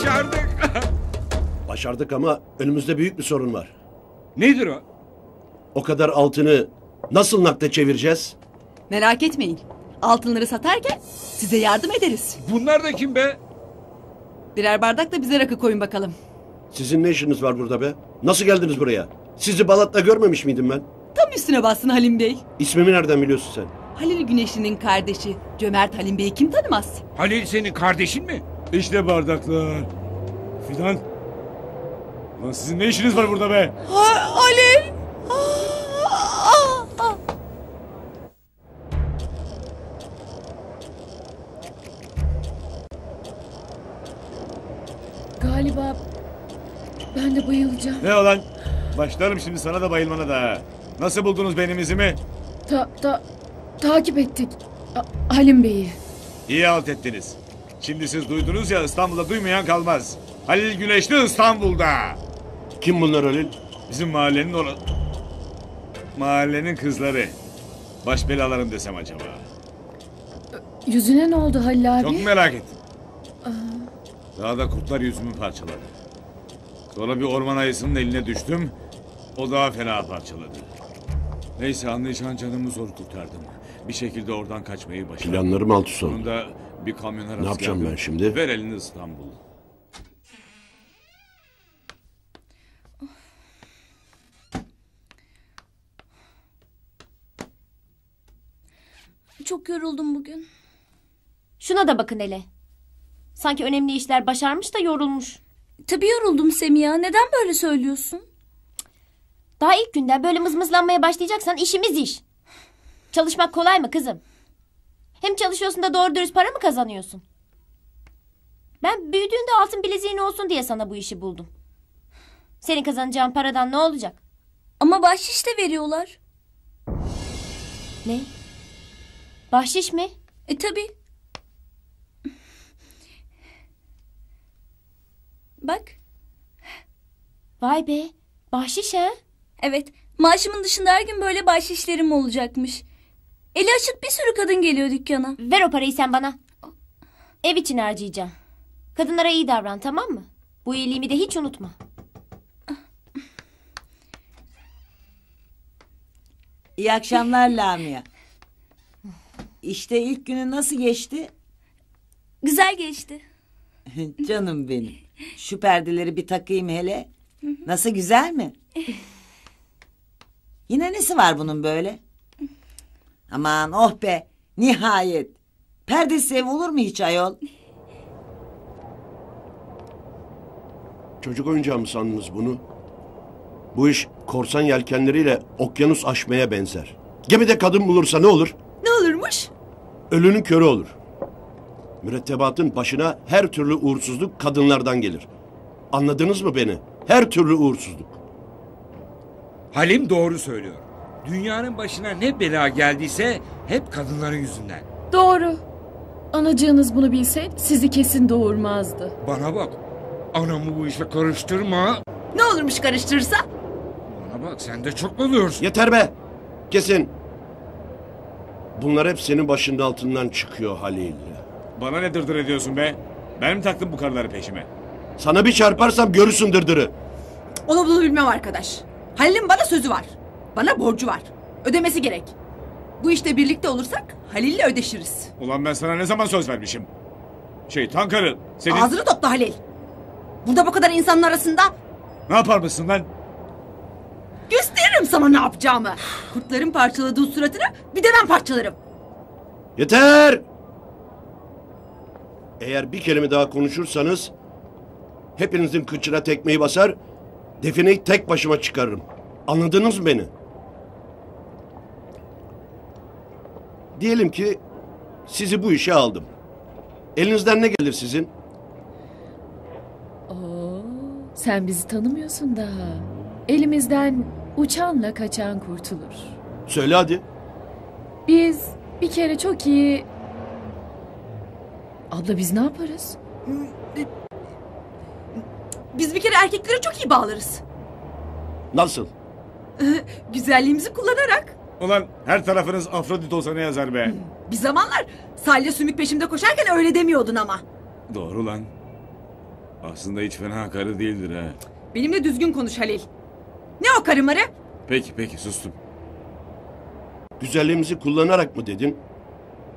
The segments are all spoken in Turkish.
Başardık. Başardık ama önümüzde büyük bir sorun var. Nedir o? O kadar altını nasıl nakde çevireceğiz? Merak etmeyin. Altınları satarken size yardım ederiz. Bunlar da kim be? Birer bardak da bize rakı koyun bakalım. Sizin ne işiniz var burada be? Nasıl geldiniz buraya? Sizi Balat'ta görmemiş miydim ben? Tam üstüne bassın Halim Bey. İsmimi nereden biliyorsun sen? Halil Güneşli'nin kardeşi Cömert Halim Bey'i kim tanımaz? Halil senin kardeşin mi? İşte bardaklar. Fidan. Lan sizin ne işiniz var burada be? Halil. Galiba ben de bayılacağım. Ne olan? Başlarım şimdi sana da bayılmana da. Nasıl buldunuz benim izimi? Takip ettik Halim Bey'i. İyi halt ettiniz. Şimdi siz duydunuz ya, İstanbul'da duymayan kalmaz. Halil Güneşli İstanbul'da. Kim bunlar Halil? Bizim mahallenin mahallenin kızları. Baş belalarım desem acaba. Yüzüne ne oldu Halil abi? Çok merak ettim. Daha da kurtlar yüzümü parçaladı. Sonra bir orman ayısının eline düştüm. O daha fena parçaladı. Neyse anlayacağın canımı zor kurtardım. Bir şekilde oradan kaçmayı başardım. Planlarım altı sordu. Sonunda bir kamyona rastladım. Ne yapacağım ben şimdi? Ver elini İstanbul. Çok yoruldum bugün. Şuna da bakın hele. Sanki önemli işler başarmış da yorulmuş. Tabii yoruldum Semiha. Neden böyle söylüyorsun? Daha ilk günden böyle mızmızlanmaya başlayacaksan işimiz iş. Çalışmak kolay mı kızım? Hem çalışıyorsun da doğru dürüst para mı kazanıyorsun? Ben büyüdüğünde altın bileziğin olsun diye sana bu işi buldum. Senin kazanacağın paradan ne olacak? Ama bahşiş de veriyorlar. Ne? Bahşiş mi? Tabii. Bak. Vay be. Bahşiş ha? Evet. Maaşımın dışında her gün böyle bahşişlerim olacakmış. Eli açık bir sürü kadın geliyor dükkana. Ver o parayı sen bana. Ev için harcayacağım. Kadınlara iyi davran, tamam mı? Bu iyiliğimi de hiç unutma. İyi akşamlar Lamia. İşte ilk günü nasıl geçti? Güzel geçti. Canım benim. Şu perdeleri bir takayım hele. Nasıl, güzel mi? Yine nesi var bunun böyle? Aman oh be. Nihayet. Perdesiz ev olur mu hiç ayol? Çocuk oyuncağı mı sandınız bunu? Bu iş korsan yelkenleriyle okyanus aşmaya benzer. Gemide kadın bulursa ne olur? Ne olurmuş? Ölünün körü olur. Mürettebatın başına her türlü uğursuzluk kadınlardan gelir. Anladınız mı beni? Her türlü uğursuzluk. Halim doğru söylüyor. Dünyanın başına ne bela geldiyse hep kadınların yüzünden. Doğru. Anacığınız bunu bilseydi sizi kesin doğurmazdı. Bana bak. Anamı bu işe karıştırma. Ne olurmuş karıştırırsa? Bana bak, sen de çok oluyorsun. Yeter be. Kesin. Bunlar hep senin başının altından çıkıyor Halil. Bana ne dırdır ediyorsun be? Ben mi taktım bu karıları peşime? Sana bir çarparsam görürsün dırdırı. Onu bunu bilmem arkadaş. Halil'in bana sözü var. Bana borcu var. Ödemesi gerek. Bu işte birlikte olursak Halil'le ödeşiriz. Ulan ben sana ne zaman söz vermişim? Şeytan karı senin... Ağzını topla Halil. Burada bu kadar insanın arasında... Ne yapar mısın lan? Gösteririm sana ne yapacağımı. Kurtların parçaladığı suratını bir de ben parçalarım. Yeter! Eğer bir kelime daha konuşursanız hepinizin kıçına tekmeyi basar, Defne'yi tek başıma çıkarırım. Anladınız mı beni? Diyelim ki sizi bu işe aldım. Elinizden ne gelir sizin? Oo, sen bizi tanımıyorsun daha. Elimizden uçanla kaçan kurtulur. Söyle hadi. Biz bir kere çok iyi... Abla biz ne yaparız? Biz bir kere erkeklere çok iyi bağlarız. Nasıl? Güzelliğimizi kullanarak. Ulan her tarafınız Afrodit olsa ne yazar be? Bir zamanlar sahilde sümük peşimde koşarken öyle demiyordun ama. Doğru lan. Aslında hiç fena karı değildir ha. Benimle düzgün konuş Halil. Ne o karı marı? Peki peki, sustum. Güzelliğimizi kullanarak mı dedin?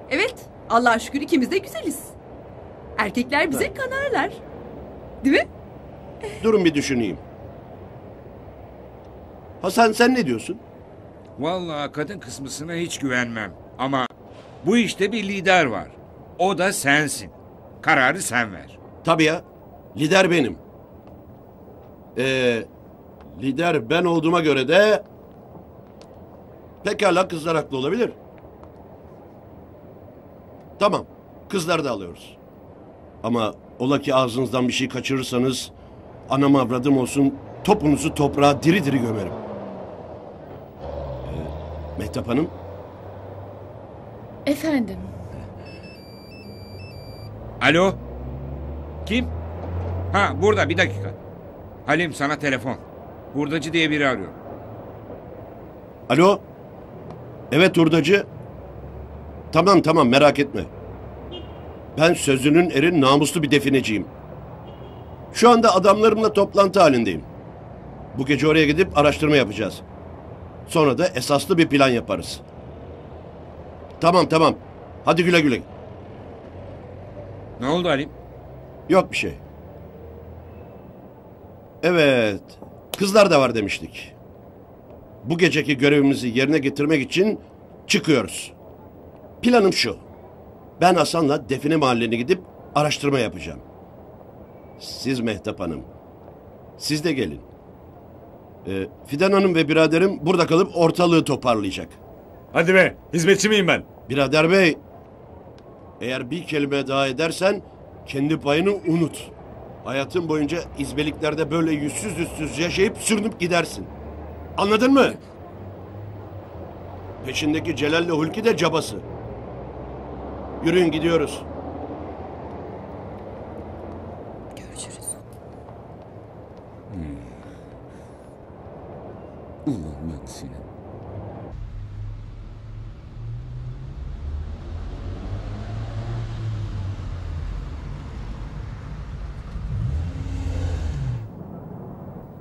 Evet, Allah'a şükür ikimiz de güzeliz. Erkekler bize kanarlar. Değil mi? Durun bir düşüneyim. Hasan, sen ne diyorsun? Vallahi kadın kısmısına hiç güvenmem. Ama bu işte bir lider var. O da sensin. Kararı sen ver. Tabii ya. Lider benim. Lider ben olduğuma göre de... Pekala, kızlar haklı olabilir. Tamam. Kızlar da alıyoruz. Ama ola ki ağzınızdan bir şey kaçırırsanız... Anam avradım olsun, topunuzu toprağa diri diri gömerim. Mehtap Hanım? Efendim? Alo? Kim? Ha, burada, bir dakika. Halim, sana telefon. Hurdacı diye biri arıyor. Alo? Evet, hurdacı. Tamam tamam, merak etme. Ben sözünün eri, namuslu bir defineciyim. Şu anda adamlarımla toplantı halindeyim. Bu gece oraya gidip araştırma yapacağız. Sonra da esaslı bir plan yaparız. Tamam tamam. Hadi güle güle. Ne oldu Halim? Yok bir şey. Evet. Kızlar da var demiştik. Bu geceki görevimizi yerine getirmek için çıkıyoruz. Planım şu. Ben Hasan'la Defne Mahallesi'ne gidip araştırma yapacağım. Siz Mehtap Hanım, siz de gelin. Fidan Hanım ve biraderim burada kalıp ortalığı toparlayacak. Hadi be, hizmetçi miyim ben? Birader bey, eğer bir kelime daha edersen kendi payını unut. Hayatın boyunca izbeliklerde böyle yüzsüz yüzsüz yaşayıp sürünüp gidersin. Anladın mı? Peşindeki Celal'le Hulki de cabası. Yürüyün, gidiyoruz. Görüşürüz. Ulan ben seni.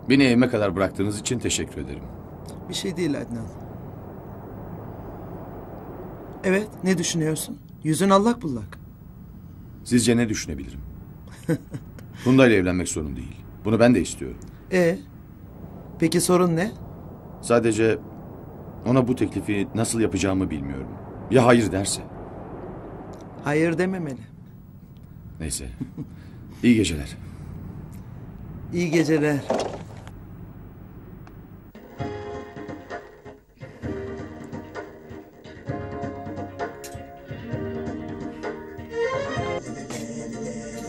Beni evime kadar bıraktığınız için teşekkür ederim. Bir şey değil Adnan. Evet, ne düşünüyorsun? Yüzün allak bullak. Sizce ne düşünebilirim? Bunda ile evlenmek sorun değil. Bunu ben de istiyorum. Peki sorun ne? Sadece ona bu teklifi nasıl yapacağımı bilmiyorum. Ya hayır derse? Hayır dememeli. Neyse. İyi geceler. İyi geceler.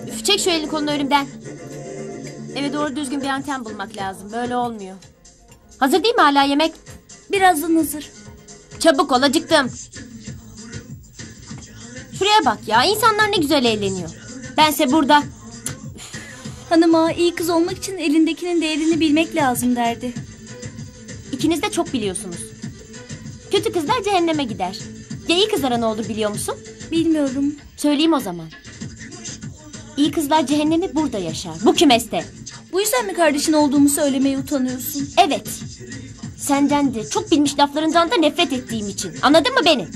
Üf, çek şu elini kolunu önümden. Eve doğru düzgün bir anten bulmak lazım. Böyle olmuyor. Hazır değil mi hala yemek? Birazdan hazır. Çabuk ol, acıktım. Şuraya bak ya, insanlar ne güzel eğleniyor. Bense burada. Hanıma iyi kız olmak için elindekinin değerini bilmek lazım derdi. İkiniz de çok biliyorsunuz. Kötü kızlar cehenneme gider. Ya iyi kızlara ne olur biliyor musun? Bilmiyorum. Söyleyeyim o zaman. İyi kızlar cehennemi burada yaşar. Bu kümeste. Bu yüzden mi kardeşin olduğumu söylemeye utanıyorsun? Evet. Senden de, çok bilmiş laflarından da nefret ettiğim için. Anladın mı beni?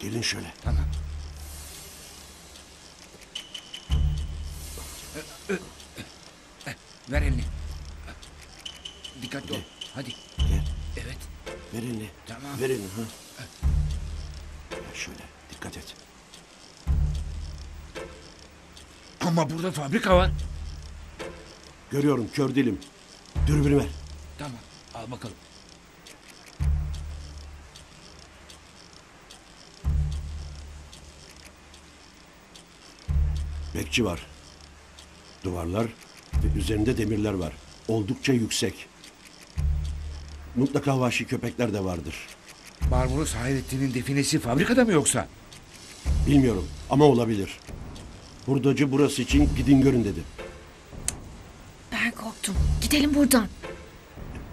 Gelin şöyle. Tamam. Ver elini. Dikkatli ol. Hadi. Gel. Evet. Ver elini. Tamam. Ver elini. Şöyle. Dikkat et. Ama burada fabrika var. Görüyorum. Kör değilim. Dürbünü ver. Tamam. Al bakalım. Bekçi var. Duvarlar ve üzerinde demirler var. Oldukça yüksek. Mutlaka vahşi köpekler de vardır. Barbaros Hayrettin'in definesi fabrikada mı yoksa? Bilmiyorum ama olabilir. Hurdacı burası için gidin görün dedi. Ben korktum. Gidelim buradan.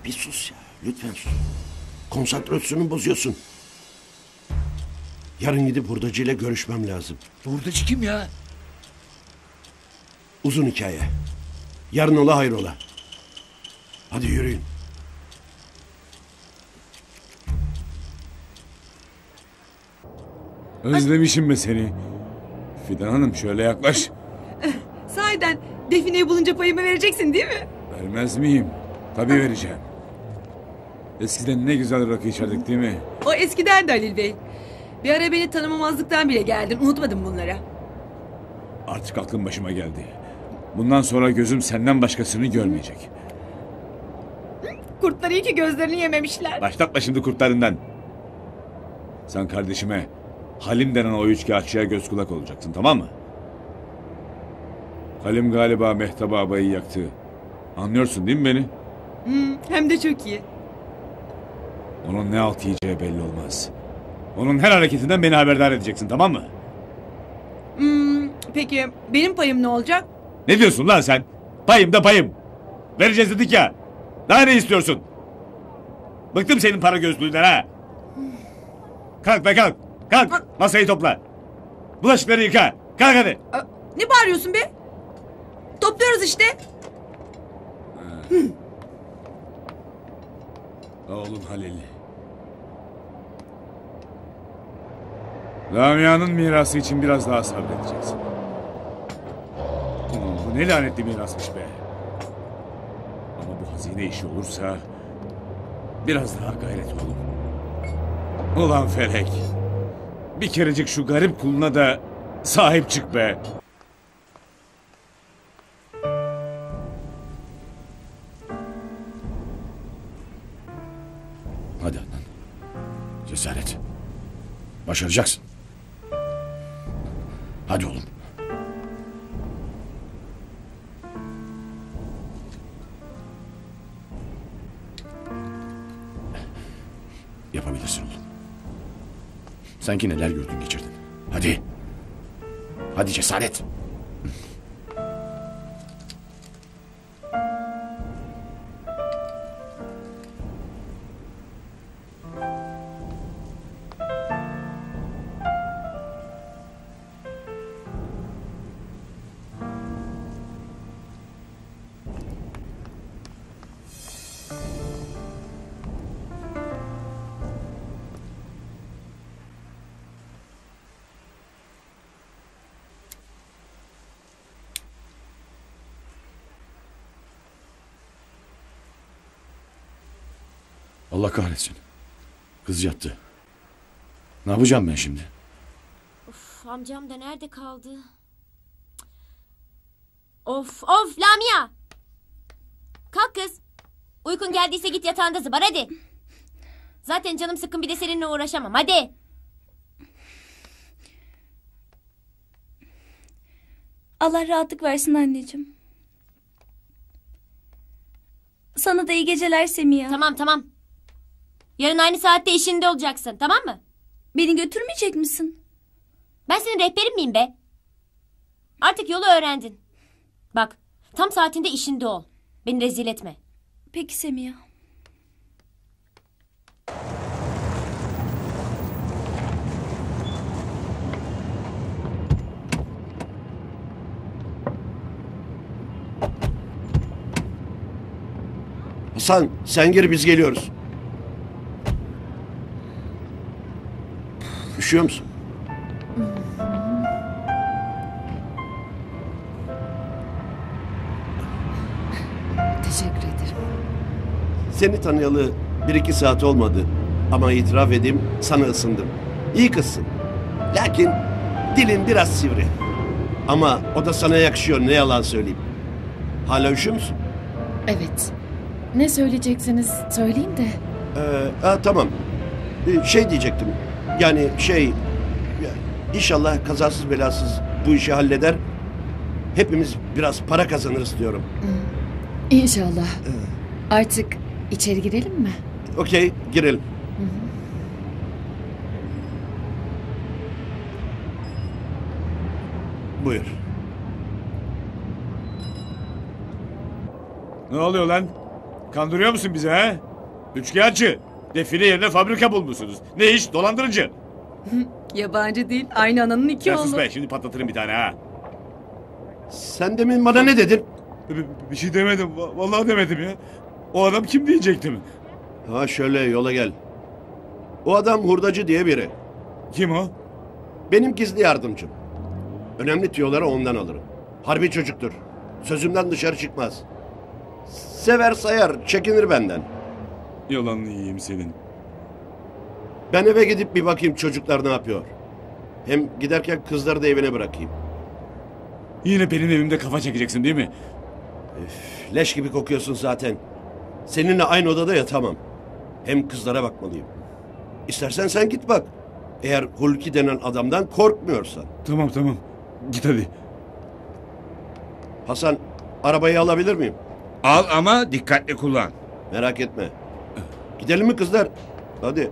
Bir sus ya. Lütfen sus. Konsantrasyonu bozuyorsun. Yarın gidip hurdacıyla görüşmem lazım. Hurdacı kim ya? Uzun hikaye. Yarın ola hayrola. Hadi yürüyün. Özlemişim mi seni? Fidan Hanım şöyle yaklaş. Sahiden defineyi bulunca payımı vereceksin değil mi? Vermez miyim? Tabii vereceğim. Eskiden ne güzel rakı içerdik değil mi? O eskiden de Halil Bey. Bir ara beni tanımamazlıktan bile geldin. Unutmadım bunları. Artık aklım başıma geldi. Bundan sonra gözüm senden başkasını görmeyecek. Kurtlar iyi ki gözlerini yememişler. Başlatma şimdi kurtlarından. Sen kardeşime Halim denen o üçkağıtçıya göz kulak olacaksın, tamam mı? Halim galiba Mehtap abayı yaktı. Anlıyorsun değil mi beni? Hem de çok iyi. Onun ne alt yiyeceği belli olmaz. Onun her hareketinden beni haberdar edeceksin, tamam mı? Peki benim payım ne olacak? Ne diyorsun lan sen? Payım da payım. Vereceğiz dedik ya. Daha ne istiyorsun? Bıktım senin para gözlüğünden ha. Kalk be kalk. Kalk masayı topla. Bulaşıkları yıka. Kalk hadi. Ne bağırıyorsun be? Topluyoruz işte. Oğlum Halil. Lamia'nın mirası için biraz daha sabredeceksin. Bu ne lanetli mirasmış be. Ama bu hazine işi olursa biraz daha gayret olur. Ulan felek. Bir kerecik şu garip kuluna da sahip çık be. Hadi Adnan. Cesaret. Başaracaksın. Hadi oğlum. Yapabilirsin oğlum. Sanki neler gördün geçirdin. Hadi. Hadi cesaret. Allah kahretsin. Kız yattı. Ne yapacağım ben şimdi? Of, amcam da nerede kaldı? Of Lamia! Kalk kız. Uykun geldiyse git yatağında zıbar hadi. Zaten canım sıkkın bir de seninle uğraşamam hadi. Allah rahatlık versin anneciğim. Sana da iyi geceler Semiha. Tamam. Yarın aynı saatte işinde olacaksın, tamam mı? Beni götürmeyecek misin? Ben senin rehberin miyim be? Artık yolu öğrendin. Bak, tam saatinde işinde ol. Beni rezil etme. Peki Semiha. Hasan, sen gir biz geliyoruz. Üşüyor musun? Teşekkür ederim. Seni tanıyalı 1-2 saat olmadı. Ama itiraf edeyim sana ısındım. İyi kızsın. Lakin dilin biraz sivri. Ama o da sana yakışıyor ne yalan söyleyeyim. Hala üşüyor musun? Evet. Ne söyleyeceksiniz söyleyeyim de. Tamam. Şey diyecektim. Yani inşallah kazasız belasız bu işi halleder. Hepimiz biraz para kazanırız diyorum. İnşallah. Artık içeri girelim mi? Okey, girelim. Buyur. Ne oluyor lan? Kandırıyor musun bizi ha? Üçkağıtçı. Defile yerine fabrika bulmuşsunuz. Ne iş? Dolandırıcı. Yabancı değil. Aynı ananın iki oğlu. Sus be, şimdi patlatırım bir tane ha. Sen demin bana ne dedin? Bir şey demedim. Vallahi demedim ya. O adam kim diyecektim? Ha şöyle yola gel. O adam hurdacı diye biri. Kim o? Benim gizli yardımcım. Önemli tüyoları ondan alırım. Harbi çocuktur. Sözümden dışarı çıkmaz. Sever sayar, çekinir benden. Yalanını yiyeyim senin. Ben eve gidip bir bakayım çocuklar ne yapıyor. Hem giderken kızları da evine bırakayım. Yine benim evimde kafa çekeceksin değil mi? Öf, leş gibi kokuyorsun zaten. Seninle aynı odada yatamam. Hem kızlara bakmalıyım. İstersen sen git bak. Eğer Hulki denen adamdan korkmuyorsan. Tamam. Git hadi. Hasan, arabayı alabilir miyim? Al ama dikkatli kullan. Merak etme. Gidelim mi kızlar? Hadi.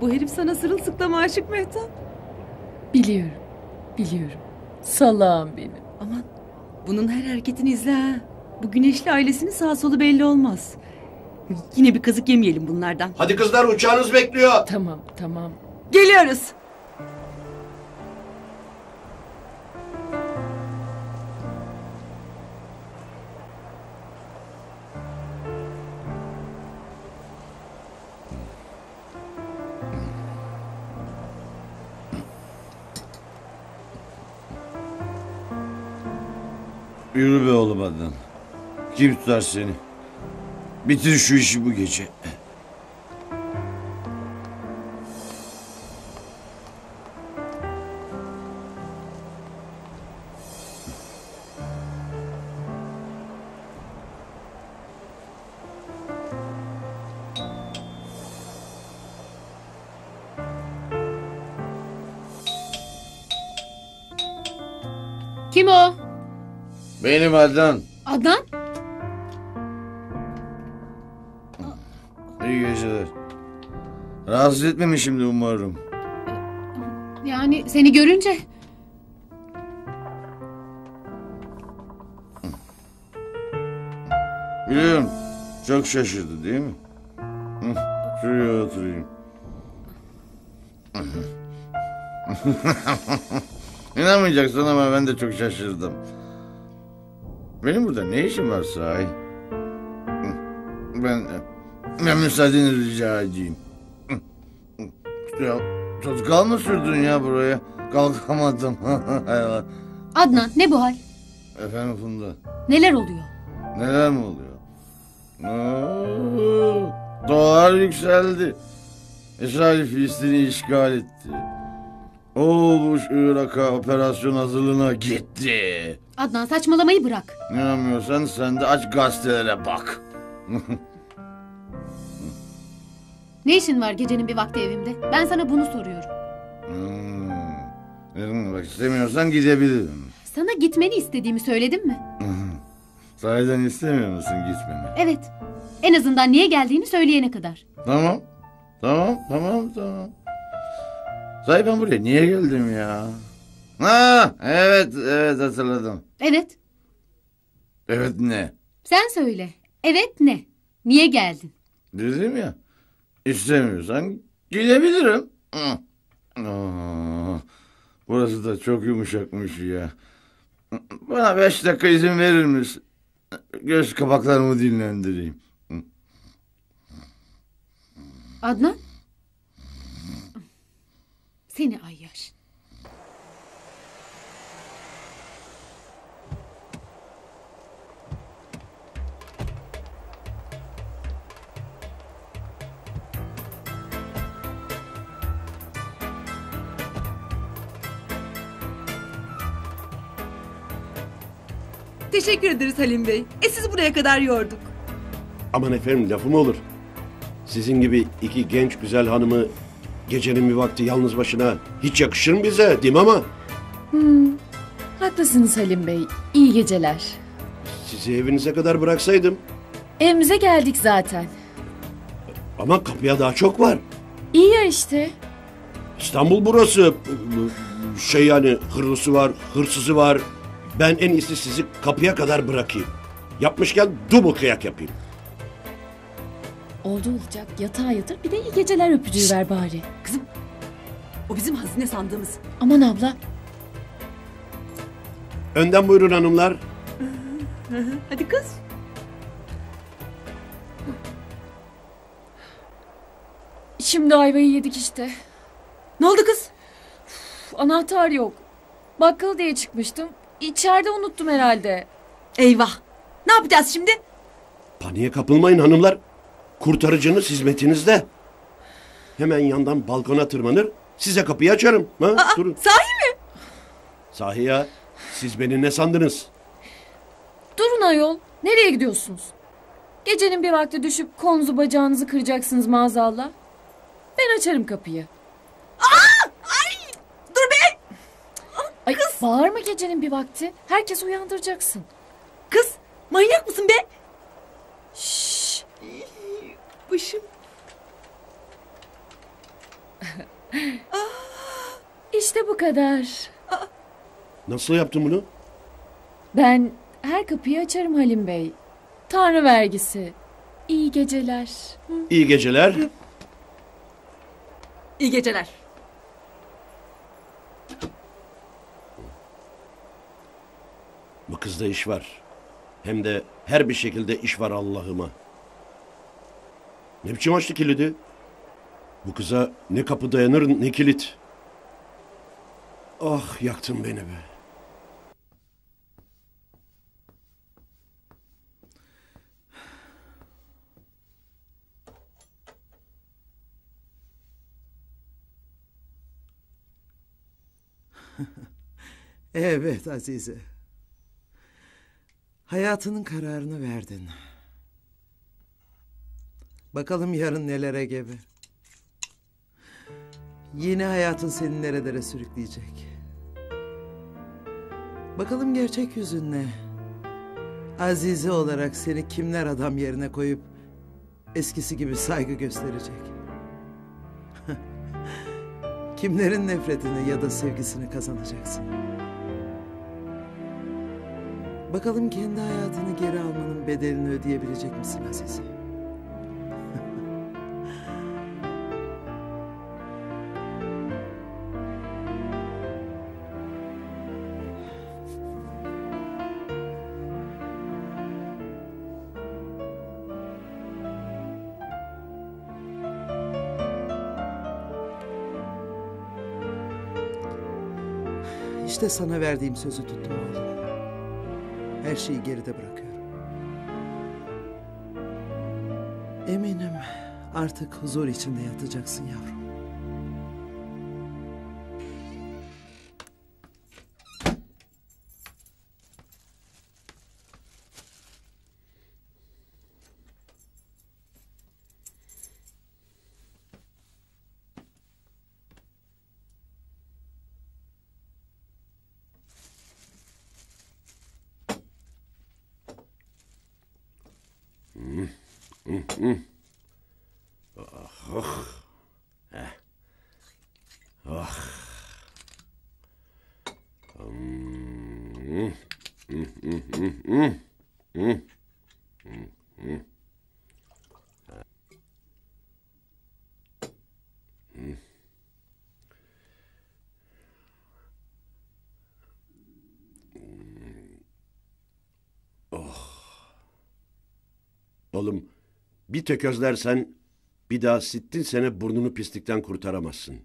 Bu herif sana sırılsıklam aşık Mehtap. Biliyorum. Salağım benim. Aman, bunun her hareketini izle ha. Bu Güneşli ailesinin sağ solu belli olmaz. Yine bir kazık yemeyelim bunlardan. Hadi kızlar, uçağınız bekliyor. Tamam. Geliyoruz. Yürü be oğlum adnan. Kim tutar seni? Bitir şu işi bu gece. Kim o? Benim Adnan. Adnan? İyi geceler. Rahatsız etmemişimdir umarım. Yani seni görünce. Biliyorum. Çok şaşırdı değil mi? Şuraya oturayım. İnanmayacaksın ama ben de çok şaşırdım. Benim burada ne işim var sahi? Ben müsaadenizi rica edeyim. Ya, tutkal mı sürdün ya buraya? Kalkamadım. Adnan, ne bu hal? Efendim Funda. Neler oluyor? Neler mi oluyor? Dolar yükseldi. İsrail Filistin'i işgal etti. Oğuz Irak'a operasyon hazırlığına gitti. Adnan, saçmalamayı bırak. Ne yapıyorsan sen de aç gazetelere bak. Ne işin var gecenin bir vakti evimde? Ben sana bunu soruyorum. Bak istemiyorsan gidebilirim. Sana gitmeni istediğimi söyledim mi? Sahiden istemiyor musun gitmemi? Evet. En azından niye geldiğini söyleyene kadar. Tamam. Sahi ben buraya niye geldim ya? Ha, evet hatırladım. Evet. Evet ne? Sen söyle. Evet ne? Niye geldin? Dedim ya. İstemiyorsan gidebilirim. Burası da çok yumuşakmış ya. Bana 5 dakika izin verir misin? Göz kapaklarımı dinlendireyim. Adnan? Seni ayyaş. Teşekkür ederiz Halim Bey. Sizi buraya kadar yorduk. Aman efendim, lafım olur. Sizin gibi iki genç güzel hanımı gecenin bir vakti yalnız başına hiç yakışır mı bize, değil mi ama? Haklısınız Halim Bey. İyi geceler. Sizi evinize kadar bıraksaydım. Evimize geldik zaten. Ama kapıya daha çok var. İyi ya işte. İstanbul burası. Şey yani hırlısı var, hırsızı var. Ben en iyisi sizi kapıya kadar bırakayım. Yapmışken dubu kıyak yapayım. Oldu olacak yatağa yatır, bir de iyi geceler öpücüğü ver bari. Kızım, o bizim hazine sandığımız. Aman abla. Önden buyurun hanımlar. Hadi kız. Şimdi ayvayı yedik işte. Ne oldu kız? Uf, anahtar yok. Bakkal diye çıkmıştım. İçeride unuttum herhalde. Eyvah. Ne yapacağız şimdi? Paniğe kapılmayın hanımlar. Kurtarıcınız hizmetinizde. Hemen yandan balkona tırmanır, size kapıyı açarım. Ha? Aa, durun. Sahi mi? Sahi ya. Siz beni ne sandınız? Durun ayol. Nereye gidiyorsunuz? Gecenin bir vakti düşüp kolunuzu bacağınızı kıracaksınız maazallah. Ben açarım kapıyı. Aa! Ay! Dur be! Ay, kız! Bağırma gecenin bir vakti. Herkesi uyandıracaksın. Kız! Manyak mısın be? Şşş! Başım. İşte bu kadar. Nasıl yaptın bunu? Ben her kapıyı açarım Halim Bey. Tanrı vergisi. İyi geceler. İyi geceler. İyi geceler. Bu kızda iş var. Hem de her bir şekilde iş var Allah'ıma. Ne biçim açtı kilidi? Bu kıza ne kapı dayanır ne kilit. Ah yaktın beni be. Evet Azize. Hayatının kararını verdin. Bakalım yarın nelere gebe. Yeni hayatın seni nerelere sürükleyecek. Bakalım gerçek yüzün ne? Azize olarak seni kimler adam yerine koyup eskisi gibi saygı gösterecek? Kimlerin nefretini ya da sevgisini kazanacaksın? Bakalım kendi hayatını geri almanın bedelini ödeyebilecek misin Azize? İşte sana verdiğim sözü tuttum oğlum. Her şeyi geride bırakıyorum. Eminim artık huzur içinde yatacaksın yavrum. Oğlum bir tökezlersen bir daha sittin sene burnunu pislikten kurtaramazsın.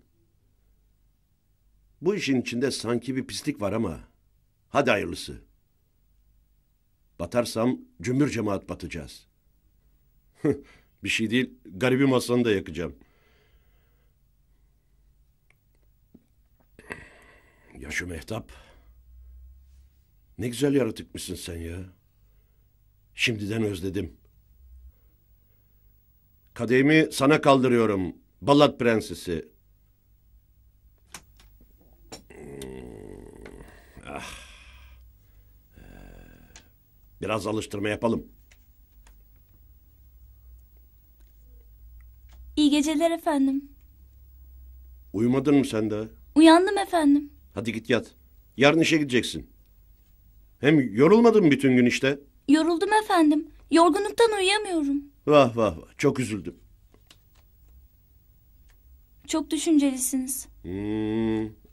Bu işin içinde sanki bir pislik var ama hadi hayırlısı. Batarsam cümbür cemaat batacağız. Bir şey değil, garibim Hasan'ı da yakacağım. Ya şu Mehtap. Ne güzel yaratıkmışsın sen ya. Şimdiden özledim. Kadehimi sana kaldırıyorum, Balat prensesi. Ah. Biraz alıştırma yapalım. İyi geceler efendim. Uyumadın mı sen de? Uyandım efendim. Hadi git yat. Yarın işe gideceksin. Hem yorulmadın mı bütün gün işte? Yoruldum efendim. Yorgunluktan uyuyamıyorum. Vah vah vah. Çok üzüldüm. Çok düşüncelisiniz.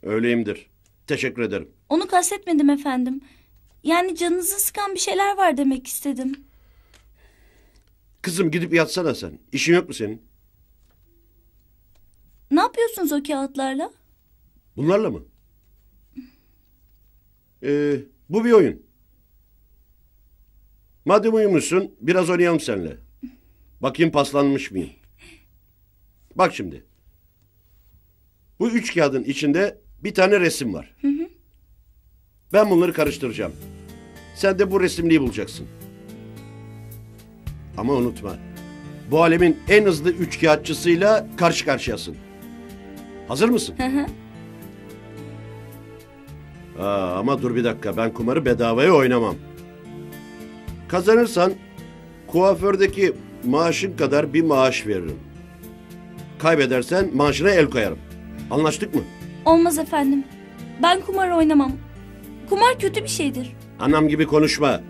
Öyleyimdir. Teşekkür ederim. Onu kastetmedim efendim. Yani canınızı sıkan bir şeyler var demek istedim. Kızım gidip yatsana sen. İşin yok mu senin? Ne yapıyorsunuz o kağıtlarla? Bunlarla mı? Bu bir oyun. Madem uyumuşsun biraz oynayalım seninle. Bakayım paslanmış mıyım? Bak şimdi. Bu üç kağıdın içinde bir tane resim var. Hı hı. Ben bunları karıştıracağım. Sen de bu resimliği bulacaksın. Ama unutma. Bu alemin en hızlı üç kağıtçısıyla karşı karşıyasın. Hazır mısın? Hı hı. Aa, ama dur bir dakika. Ben kumarı bedavaya oynamam. Kazanırsan kuafördeki maaşın kadar bir maaş veririm. Kaybedersen maaşına el koyarım. Anlaştık mı? Olmaz efendim. Ben kumar oynamam. Kumar kötü bir şeydir. Anam gibi konuşma.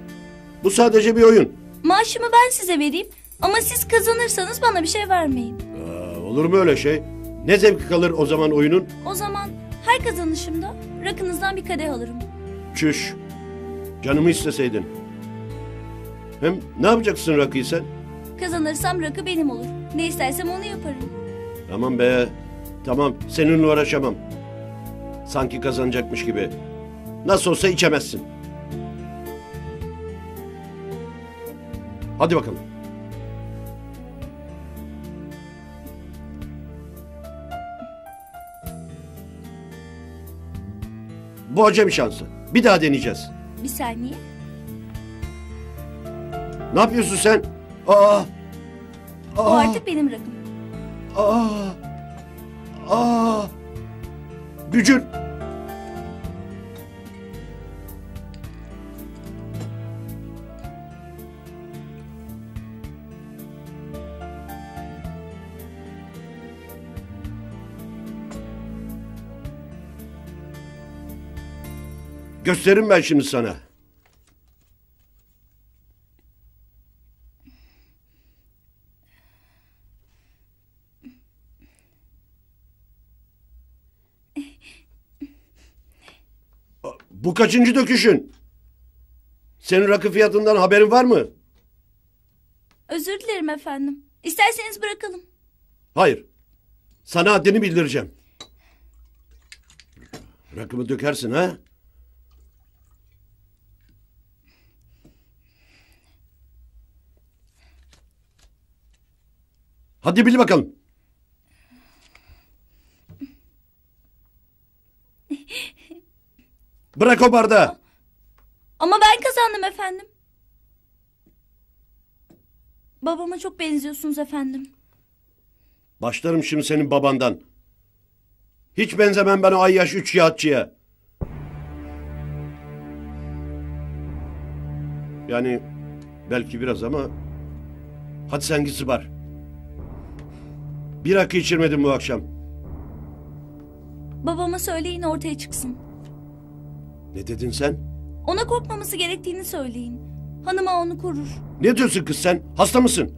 Bu sadece bir oyun. Maaşımı ben size vereyim ama siz kazanırsanız bana bir şey vermeyin. Olur mu öyle şey? Ne zevki kalır o zaman oyunun? O zaman her kazanışımda rakınızdan bir kadeh alırım. Çüş. Canımı isteseydin. Hem ne yapacaksın rakıyı sen? Kazanırsam rakı benim olur. Ne istersem onu yaparım. Tamam be. Tamam, seninle uğraşamam. Sanki kazanacakmış gibi. Nasıl olsa içemezsin. Hadi bakalım. Bu acemi şansı. Bir daha deneyeceğiz. Bir saniye. Ne yapıyorsun sen? O artık benim rakım. Bücür. Gösteririm ben şimdi sana. Bu kaçıncı döküşün? Senin rakı fiyatından haberin var mı? Özür dilerim efendim. İsterseniz bırakalım. Hayır. Sana haddini bildireceğim. Rakımı dökersin ha? Hadi bil bakalım. Bırak o bardağı. Ama ben kazandım efendim. Babama çok benziyorsunuz efendim. Başlarım şimdi senin babandan. Hiç benzemem ben o ayyaş üç kağıtçıya. Yani belki biraz ama... Hadi sen git zıbar. Bir rakı içirmedim bu akşam. Babama söyleyin ortaya çıksın. Ne dedin sen? Ona korkmaması gerektiğini söyleyin. Hanıma onu korur. Ne diyorsun kız sen? Hasta mısın?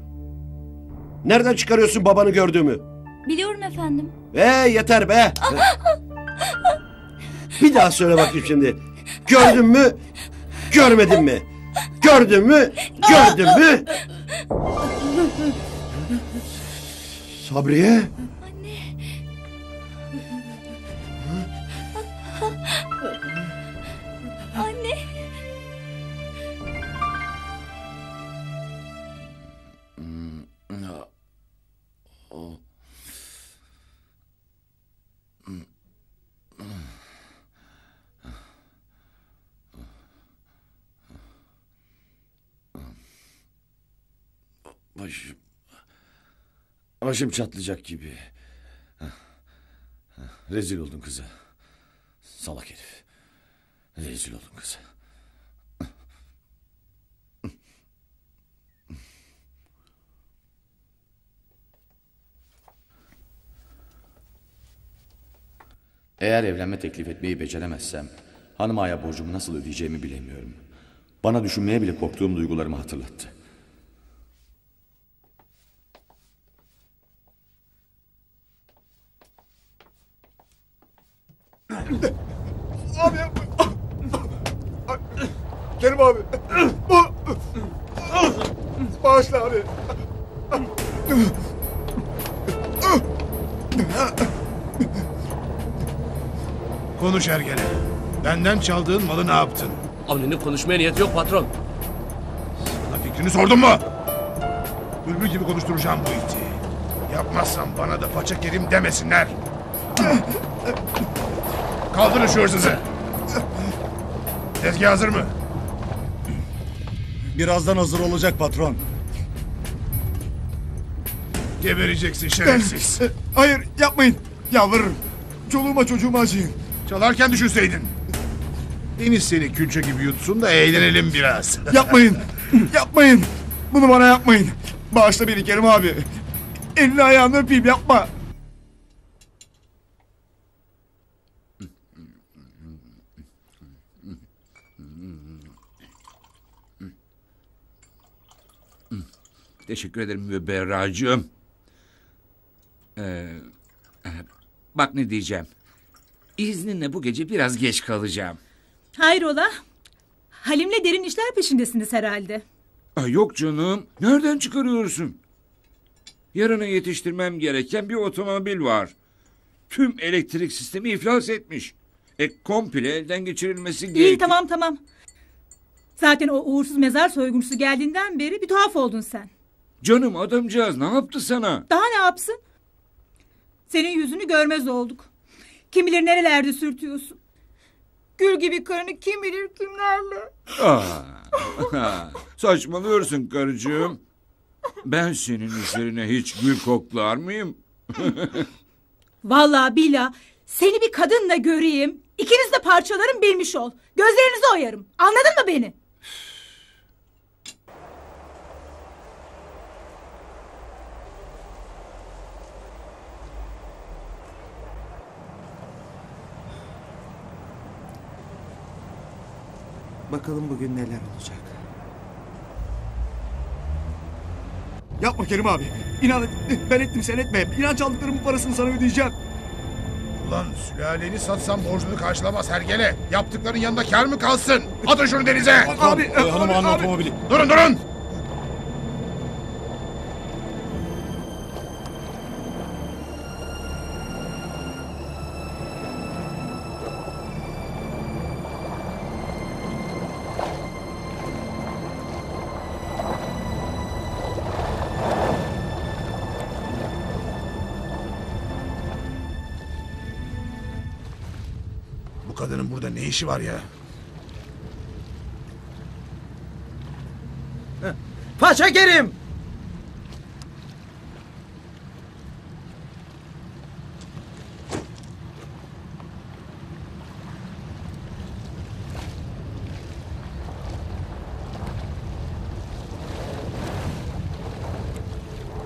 Nereden çıkarıyorsun babanı gördüğümü? Biliyorum efendim. Yeter be. Bir daha söyle bakayım şimdi. Gördün mü? Görmedin mi? Gördün mü? Gördün mü? Sabriye? Anne. Başım çatlayacak gibi. Rezil oldum kıza. Salak herif. Rezil oldum kıza. Eğer evlenme teklif etmeyi beceremezsem hanım ağaya borcumu nasıl ödeyeceğimi bilemiyorum. Bana düşünmeye bile korktuğum duygularımı hatırlattı. Abi Kerim abi. Bağışla abi. Konuş Ergene. Benden çaldığın malı ne yaptın? Avni'nin konuşmaya niyeti yok patron. Sana fikrini sordun mu? Bülbül gibi konuşturacağım bu iti. Yapmazsan bana da paça Kerim demesinler. Kaldırın şu hırsızı. Tezgah hazır mı? Birazdan hazır olacak patron. Gebereceksin şerefsiz. Hayır yapmayın. Yalvarırım. Çoluğuma çocuğuma acıyın. Çalarken düşünseydin. Deniz seni külçe gibi yutsun da eğlenelim biraz. Yapmayın. Yapmayın. Bunu bana yapmayın. Bağışla beni Kerim abi. Elini ayağını öpeyim yapma. Teşekkür ederim müberracığım. Bak ne diyeceğim. İzninle bu gece biraz geç kalacağım. Hayrola? Halim'le derin işler peşindesiniz herhalde. Ay yok canım. Nereden çıkarıyorsun? Yarına yetiştirmem gereken bir otomobil var. Tüm elektrik sistemi iflas etmiş. Komple elden geçirilmesi gerekiyor. İyi tamam. Zaten o uğursuz mezar soyguncusu geldiğinden beri bir tuhaf oldun sen. Canım adamcağız ne yaptı sana? Daha ne yapsın? Senin yüzünü görmez olduk. Kim bilir nerelerde sürtüyorsun. Gül gibi karını kim bilir kimlerle. Saçmalıyorsun karıcığım. Ben senin üzerine hiç gül koklar mıyım? Vallahi billahi seni bir kadınla göreyim. İkiniz de parçalarım bilmiş ol. Gözlerinizi oyarım. Anladın mı beni? Bakalım bugün neler olacak. Yapma Kerim abi. İnan et, ben ettim sen etme. İnanç aldıklarımın parasını sana ödeyeceğim. Ulan sülaleni satsam borcunu karşılamaz Hergele. Yaptıkların yanında kar mı kalsın? Atın şunu denize. Abi, hanım ağanın otomobili. Durun. Ne işi var ya? Paşa Kerim!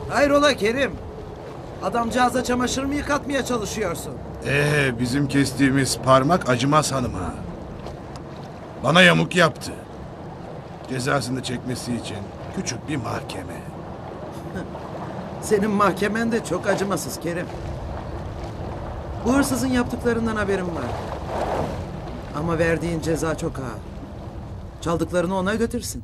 Hayrola Kerim? Adamcağıza çamaşır mı yıkatmaya çalışıyorsun? Bizim kestiğimiz parmak acımaz hanıma. Bana yamuk yaptı. Cezasını çekmesi için küçük bir mahkeme. Senin mahkemen de çok acımasız Kerim. Bu hırsızın yaptıklarından haberim var. Ama verdiğin ceza çok ağır. Çaldıklarını ona götürsün.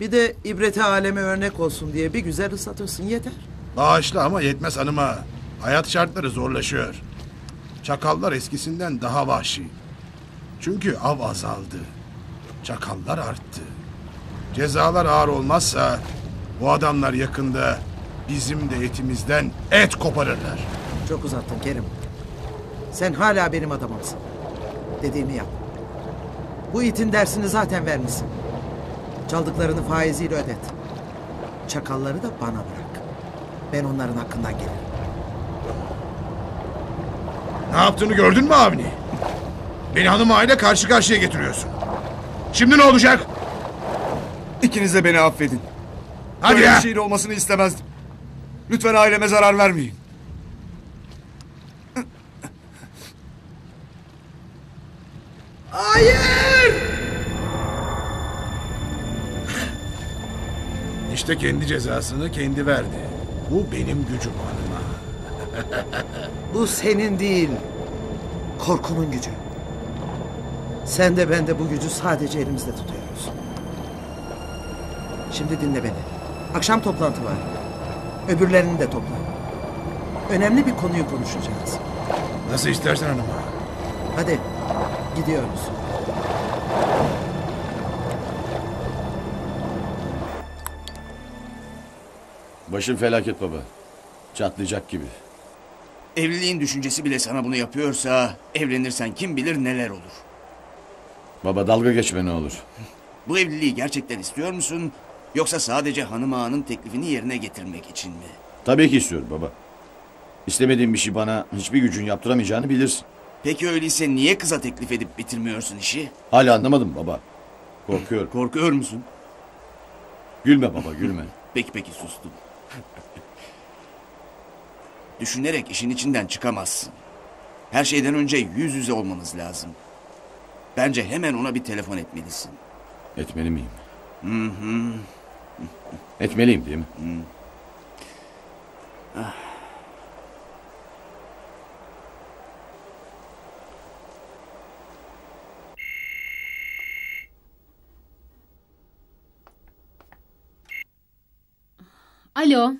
Bir de ibreti aleme örnek olsun diye bir güzel ıslatırsın yeter. Bağışla ama yetmez hanıma. Hayat şartları zorlaşıyor. Çakallar eskisinden daha vahşi. Çünkü av azaldı. Çakallar arttı. Cezalar ağır olmazsa bu adamlar yakında bizim de etimizden et koparırlar. Çok uzattın Kerim. Sen hala benim adamımsın. Dediğimi yap. Bu itin dersini zaten vermişsin. Çaldıklarını faiziyle ödet. Çakalları da bana bırak. Ben onların hakkından gelirim. Ne yaptığını gördün mü abini? Beni hanım ağayla karşı karşıya getiriyorsun. Şimdi ne olacak? İkiniz de beni affedin. Hadi böyle ya. Bir şeyin olmasını istemezdim. Lütfen aileme zarar vermeyin. Hayır! İşte kendi cezasını kendi verdi. Bu benim gücüm hanıma. Bu senin değil, korkunun gücü. Sen de ben de bu gücü sadece elimizde tutuyoruz. Şimdi dinle beni. Akşam toplantı var. Öbürlerini de topla. Önemli bir konuyu konuşacağız. Nasıl istersen hanıma. Hadi, gidiyoruz. Başın felaket baba. Çatlayacak gibi. Evliliğin düşüncesi bile sana bunu yapıyorsa... evlenirsen kim bilir neler olur. Baba dalga geçme ne olur. Bu evliliği gerçekten istiyor musun? Yoksa sadece hanım ağanın teklifini yerine getirmek için mi? Tabii ki istiyorum baba. İstemediğin bir şey bana hiçbir gücün yaptıramayacağını bilirsin. Peki öyleyse niye kıza teklif edip bitirmiyorsun işi? Hala anlamadım baba. Korkuyorum. Korkuyor musun? Gülme baba gülme. Peki sustum. Düşünerek işin içinden çıkamazsın. Her şeyden önce yüz yüze olmanız lazım. Bence hemen ona bir telefon etmelisin. Etmeli miyim? Hı-hı. Etmeliyim değil mi? Hı. Ah. Alo.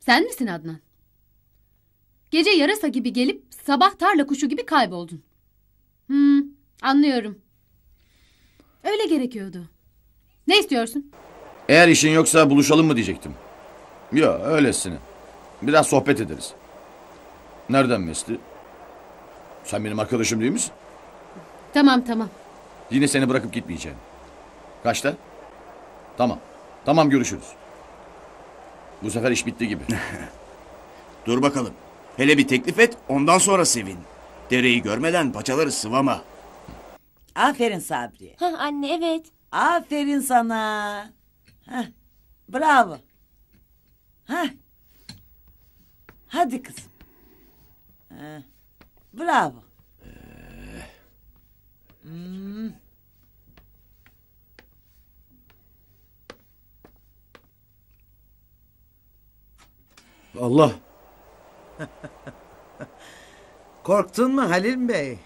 Sen misin Adnan? Gece yarasa gibi gelip sabah tarla kuşu gibi kayboldun. Anlıyorum. Öyle gerekiyordu. Ne istiyorsun? Eğer işin yoksa buluşalım mı diyecektim. Yok öylesine. Biraz sohbet ederiz. Nereden Mesli? Sen benim arkadaşım değil misin? Tamam. Yine seni bırakıp gitmeyeceğim. Kaçta? Tamam görüşürüz. Bu sefer iş bitti gibi. Dur bakalım. Hele bir teklif et, ondan sonra sevin. Dereyi görmeden paçaları sıvama. Aferin Sabri. Anne evet. Aferin sana. Bravo. Hadi kızım. Bravo. Allah. Korktun mu Halil Bey?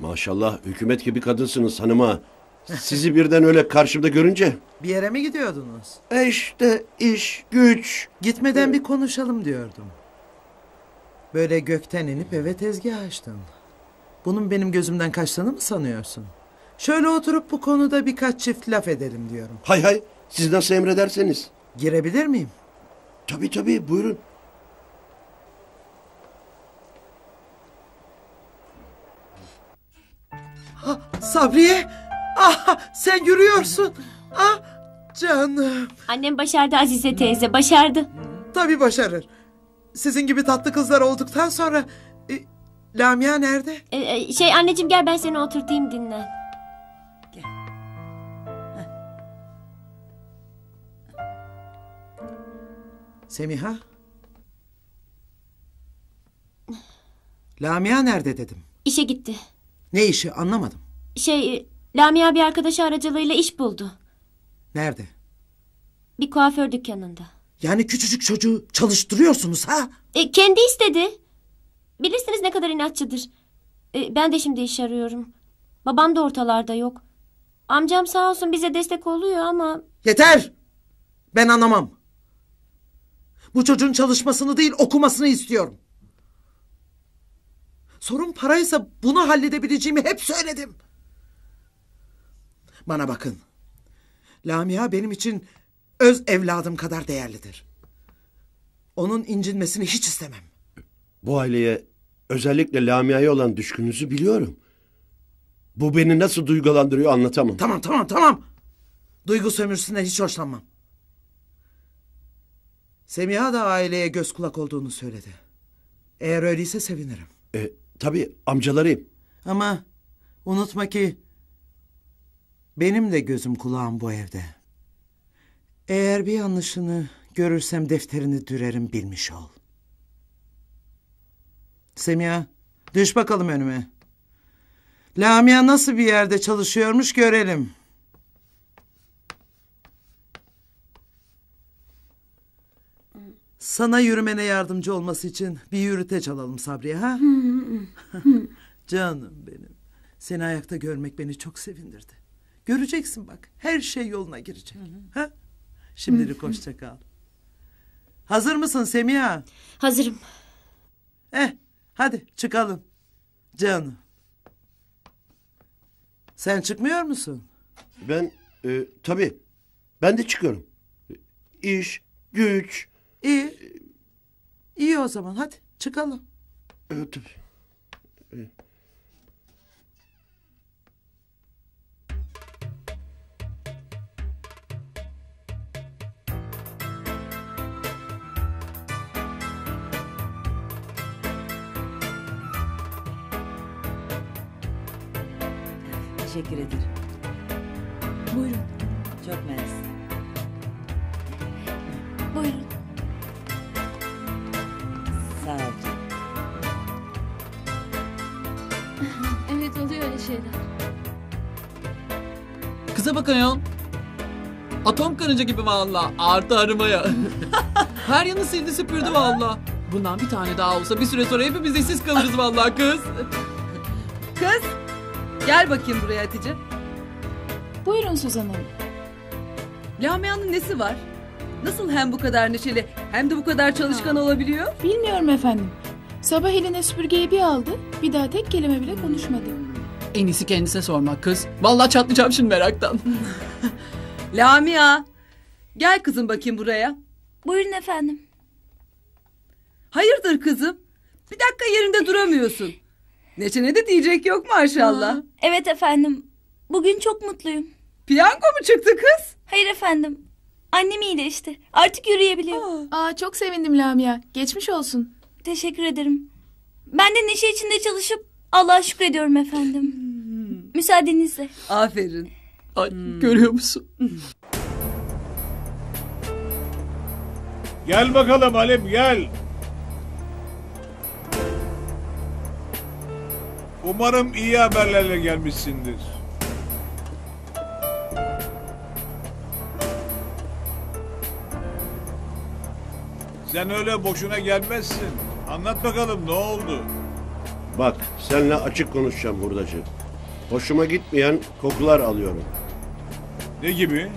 Maşallah hükümet gibi kadınsınız hanıma. Sizi birden öyle karşımda görünce. Bir yere mi gidiyordunuz? İşte iş, güç. Gitmeden bir konuşalım diyordum. Böyle gökten inip eve tezgah açtın. Bunun benim gözümden kaçtığını mı sanıyorsun? Şöyle oturup bu konuda birkaç çift laf edelim diyorum. Hay siz nasıl emrederseniz. Girebilir miyim? Tabii buyurun. Sabriye, sen yürüyorsun. Canım. Annem başardı Azize teyze, başardı. Tabii başarır. Sizin gibi tatlı kızlar olduktan sonra... Lamia nerede? Anneciğim gel ben seni oturtayım dinlen. Gel. Semiha? Lamia nerede dedim. İşe gitti. Ne işi anlamadım. Lamia bir arkadaşı aracılığıyla iş buldu. Nerede? Bir kuaför dükkanında. Yani küçücük çocuğu çalıştırıyorsunuz ha? Kendi istedi. Bilirsiniz ne kadar inatçıdır. Ben de şimdi iş arıyorum. Babam da ortalarda yok. Amcam sağ olsun bize destek oluyor ama... Yeter! Ben anlamam. Bu çocuğun çalışmasını değil okumasını istiyorum. Sorun paraysa bunu halledebileceğimi hep söyledim. Bana bakın. Lamia benim için öz evladım kadar değerlidir. Onun incinmesini hiç istemem. Bu aileye özellikle Lamia'ya olan düşkününüzü biliyorum. Bu beni nasıl duygulandırıyor anlatamam. Tamam. Duygu sömürüsünden hiç hoşlanmam. Semiha da aileye göz kulak olduğunu söyledi. Eğer öyleyse sevinirim. Tabii amcalarıyım. Ama unutma ki... benim de gözüm kulağım bu evde. Eğer bir yanlışını görürsem defterini dürerim bilmiş ol. Semiha, düş bakalım önüme. Lamia nasıl bir yerde çalışıyormuş görelim. Sana yürümene yardımcı olması için bir yürüteç alalım Sabriye, ha? Canım benim. Seni ayakta görmek beni çok sevindirdi. Göreceksin bak. Her şey yoluna girecek. Ha? Şimdilik hoşça kal. Hazır mısın Semiha? Hazırım. Hadi çıkalım. Canım. Sen çıkmıyor musun? Ben tabii. Ben de çıkıyorum. İş, güç. İyi o zaman hadi çıkalım. Evet tabii. Teşekkür ederim. Buyurun. Çok mersi. Buyurun. Sağ ol. Evet oluyor öyle şeyler. Kıza bakın ya. Atom karınca gibi vallahi. Artı arımaya. Her yanı sildi süpürdü vallahi. Bundan bir tane daha olsa bir süre sonra hepimiz işsiz kalırız vallahi kız. Kız. Gel bakayım buraya Hatice. Buyurun Suzan Hanım. Lamia'nın nesi var? Nasıl hem bu kadar neşeli hem de bu kadar çalışkan olabiliyor? Bilmiyorum efendim. Sabah eline süpürgeyi bir aldı, bir daha tek kelime bile konuşmadı. En iyisi kendisine sormak kız. Vallahi çatlayacağım şimdi meraktan. Lamia, gel kızım bakayım buraya. Buyurun efendim. Hayırdır kızım? Bir dakika yerinde duramıyorsun. Neşene de diyecek yok maşallah. Evet efendim. Bugün çok mutluyum. Piyango mu çıktı kız? Hayır efendim. Annem iyileşti. Artık yürüyebiliyor. Çok sevindim Lamia. Geçmiş olsun. Teşekkür ederim. Ben de neşe içinde çalışıp Allah'a şükrediyorum efendim. Müsaadenizle. Aferin. Ay, görüyor musun? Gel bakalım Halim gel. Umarım iyi haberlerle gelmişsindir. Sen öyle boşuna gelmezsin. Anlat bakalım ne oldu? Bak, seninle açık konuşacağım hurdacı. Hoşuma gitmeyen kokular alıyorum. Ne gibi?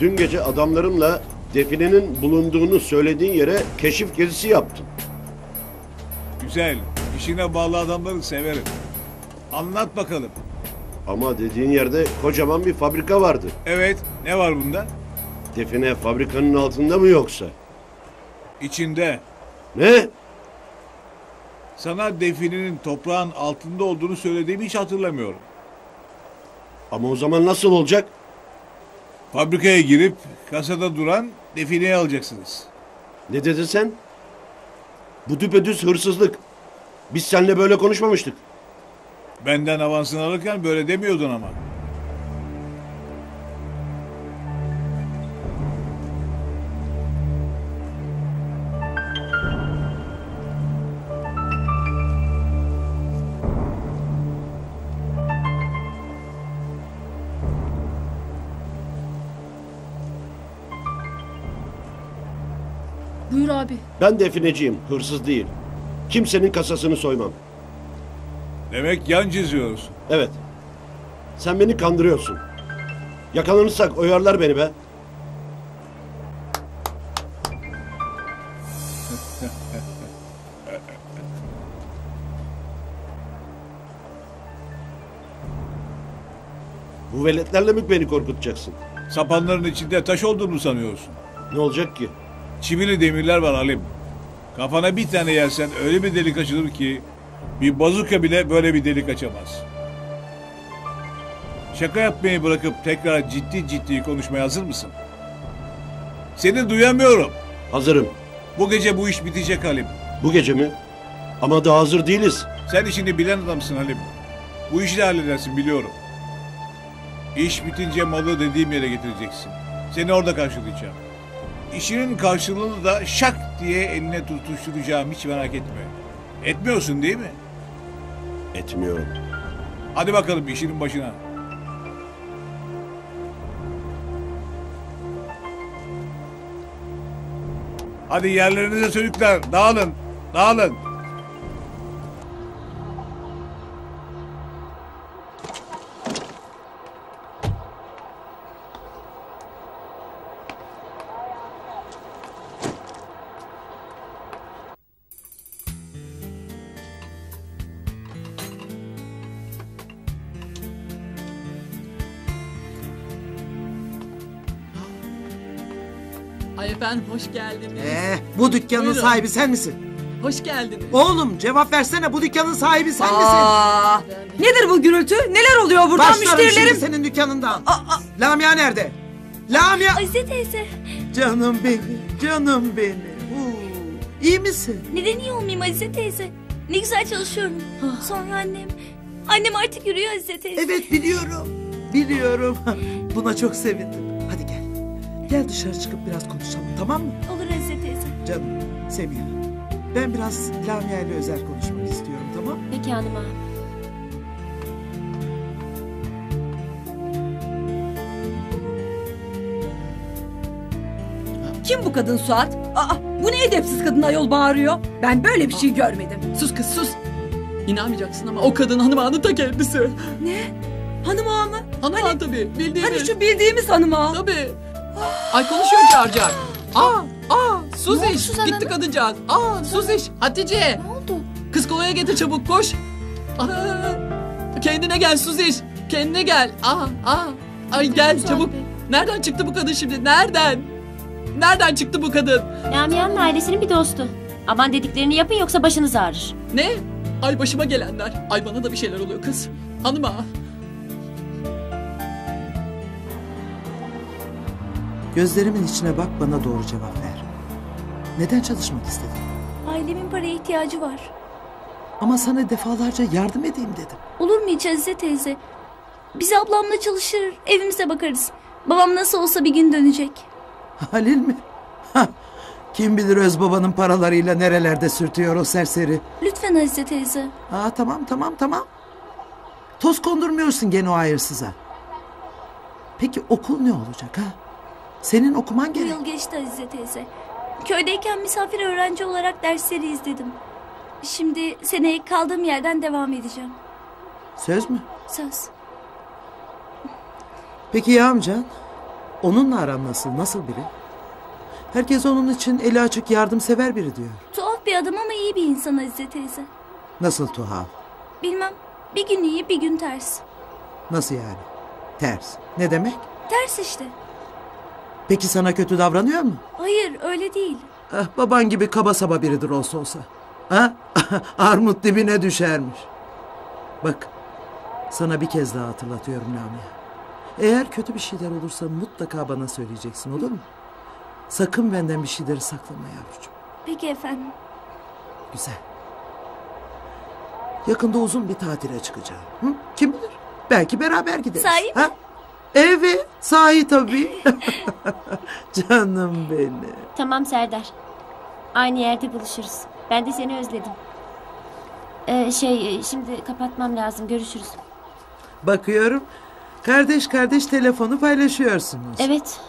Dün gece adamlarımla definenin bulunduğunu söylediğin yere keşif gezisi yaptım. Güzel. İşine bağlı adamları severim. Anlat bakalım. Ama dediğin yerde kocaman bir fabrika vardı. Evet, ne var bunda? Define fabrikanın altında mı yoksa? İçinde. Ne? Sana definenin toprağın altında olduğunu söylediğimi hiç hatırlamıyorum. Ama o zaman nasıl olacak? Fabrikaya girip kasada duran defineyi alacaksınız. Ne dedin sen? Bu düpedüz hırsızlık. Biz seninle böyle konuşmamıştık. Benden avansını alırken böyle demiyordun ama. Buyur abi. Ben defineciyim, hırsız değil. Kimsenin kasasını soymam. Demek yan çiziyorsun. Evet. Sen beni kandırıyorsun. Yakalanırsak oyarlar beni be. Bu veletlerle mi beni korkutacaksın? Sapanların içinde taş olduğunu sanıyorsun. Ne olacak ki? Çivili demirler var Halim. Kafana bir tane yersen öyle bir delik açılır ki bir bazuka bile böyle bir delik açamaz. Şaka yapmayı bırakıp tekrar ciddi ciddi konuşmaya hazır mısın? Seni duyamıyorum. Hazırım. Bu gece bu iş bitecek Halim. Bu gece mi? Ama daha hazır değiliz. Sen işini bilen adamsın Halim. Bu işi de halledersin biliyorum. İş bitince malı dediğim yere getireceksin. Seni orada karşılayacağım. İşinin karşılığını da şak diye eline tutuşturacağım hiç merak etme. Etmiyorsun değil mi? Etmiyorum. Hadi bakalım işinin başına. Hadi yerlerinize çocuklar, dağılın, dağılın. Ay efendim, hoş geldiniz. Bu dükkanın Buyurun. Sahibi sen misin? Hoş geldiniz. Oğlum cevap versene, bu dükkanın sahibi sen misin? Nedir bu gürültü? Neler oluyor burada? Başlarım şimdi senin dükkanından. Lamia nerede? Lamia! Azize teyze. Canım benim, canım benim. İyi misin? Neden iyi olmayayım Azize teyze? Ne güzel çalışıyorum. Sonra annem. Annem artık yürüyor Azize teyze. Evet biliyorum, biliyorum. Buna çok sevindim. Gel dışarı çıkıp biraz konuşalım, tamam mı? Olur Azize teyze. Canım, Semiha. Ben biraz Lamia ile özel konuşmak istiyorum, tamam mı? Peki hanım ağam. Kim bu kadın Suat? Bu ne edepsiz kadın ayol bağırıyor? Ben böyle bir şey görmedim. Sus kız sus. İnanmayacaksın ama o kadın hanım ağanın ta kendisi. Ne? Hanım ağa mı? Hanım ağa tabii, bildiğimiz. Hani şu bildiğimiz hanım ağa. Tabii. Ay konuşuyor carcar. Suziş gitti kadıncağız. Suziş, Hatice. Ne oldu? Kız kolaya getir çabuk koş. Kendine gel Suziş. Kendine gel. Ay gel çabuk. Nereden çıktı bu kadın şimdi? Nereden çıktı bu kadın? Lamia'nın ailesinin bir dostu. Aman dediklerini yapın yoksa başınız ağrır. Ne? Ay başıma gelenler. Ay bana da bir şeyler oluyor kız. Hanım ağa. Gözlerimin içine bak, bana doğru cevap ver. Neden çalışmak istedin? Ailemin paraya ihtiyacı var. Ama sana defalarca yardım edeyim dedim. Olur mu hiç Azize teyze? Biz ablamla çalışır, evimize bakarız. Babam nasıl olsa bir gün dönecek. Halil mi? Kim bilir öz babanın paralarıyla nerelerde sürtüyor o serseri. Lütfen Azize teyze. Tamam. Toz kondurmuyorsun gene o hayırsıza. Peki okul ne olacak ha? Senin okuman gerek. Bu yıl geçti Azize teyze. Köydeyken misafir öğrenci olarak dersleri izledim. Şimdi seneye kaldığım yerden devam edeceğim. Söz mü? Söz. Peki ya amcan? Onunla aran nasıl? Nasıl biri? Herkes onun için eli açık yardımsever biri diyor. Tuhaf bir adam ama iyi bir insan Azize teyze. Nasıl tuhaf? Bilmem. Bir gün iyi bir gün ters. Nasıl yani? Ters. Ne demek? Ters işte. Peki sana kötü davranıyor mu? Hayır öyle değil. Baban gibi kaba saba biridir olsa olsa. Armut dibine düşermiş. Bak sana bir kez daha hatırlatıyorum Lamia. Eğer kötü bir şeyler olursa mutlaka bana söyleyeceksin, olur mu? Sakın benden bir şeyleri saklama yavrucuğum. Peki efendim. Güzel. Yakında uzun bir tatile çıkacağım. Hı? Kim bilir? Belki beraber gideriz. Sahi mi? Evet, sahi tabii. Canım benim. Tamam Serdar. Aynı yerde buluşuruz. Ben de seni özledim. Şimdi kapatmam lazım. Görüşürüz. Bakıyorum. Kardeş kardeş telefonu paylaşıyorsunuz. Evet.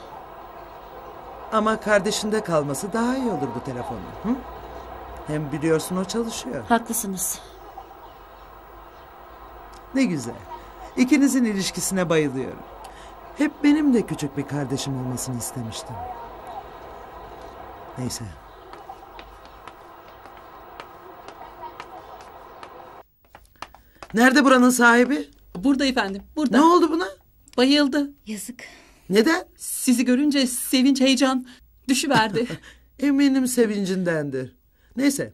Ama kardeşinde kalması daha iyi olur bu telefonu. Hı? Hem biliyorsun o çalışıyor. Haklısınız. Ne güzel. İkinizin ilişkisine bayılıyorum. Hep benim de küçük bir kardeşim olmasını istemiştim. Neyse. Nerede buranın sahibi? Burada efendim, burada. Ne oldu buna? Bayıldı. Yazık. Neden? Sizi görünce sevinç, heyecan düşüverdi. Eminim sevincindendir. Neyse.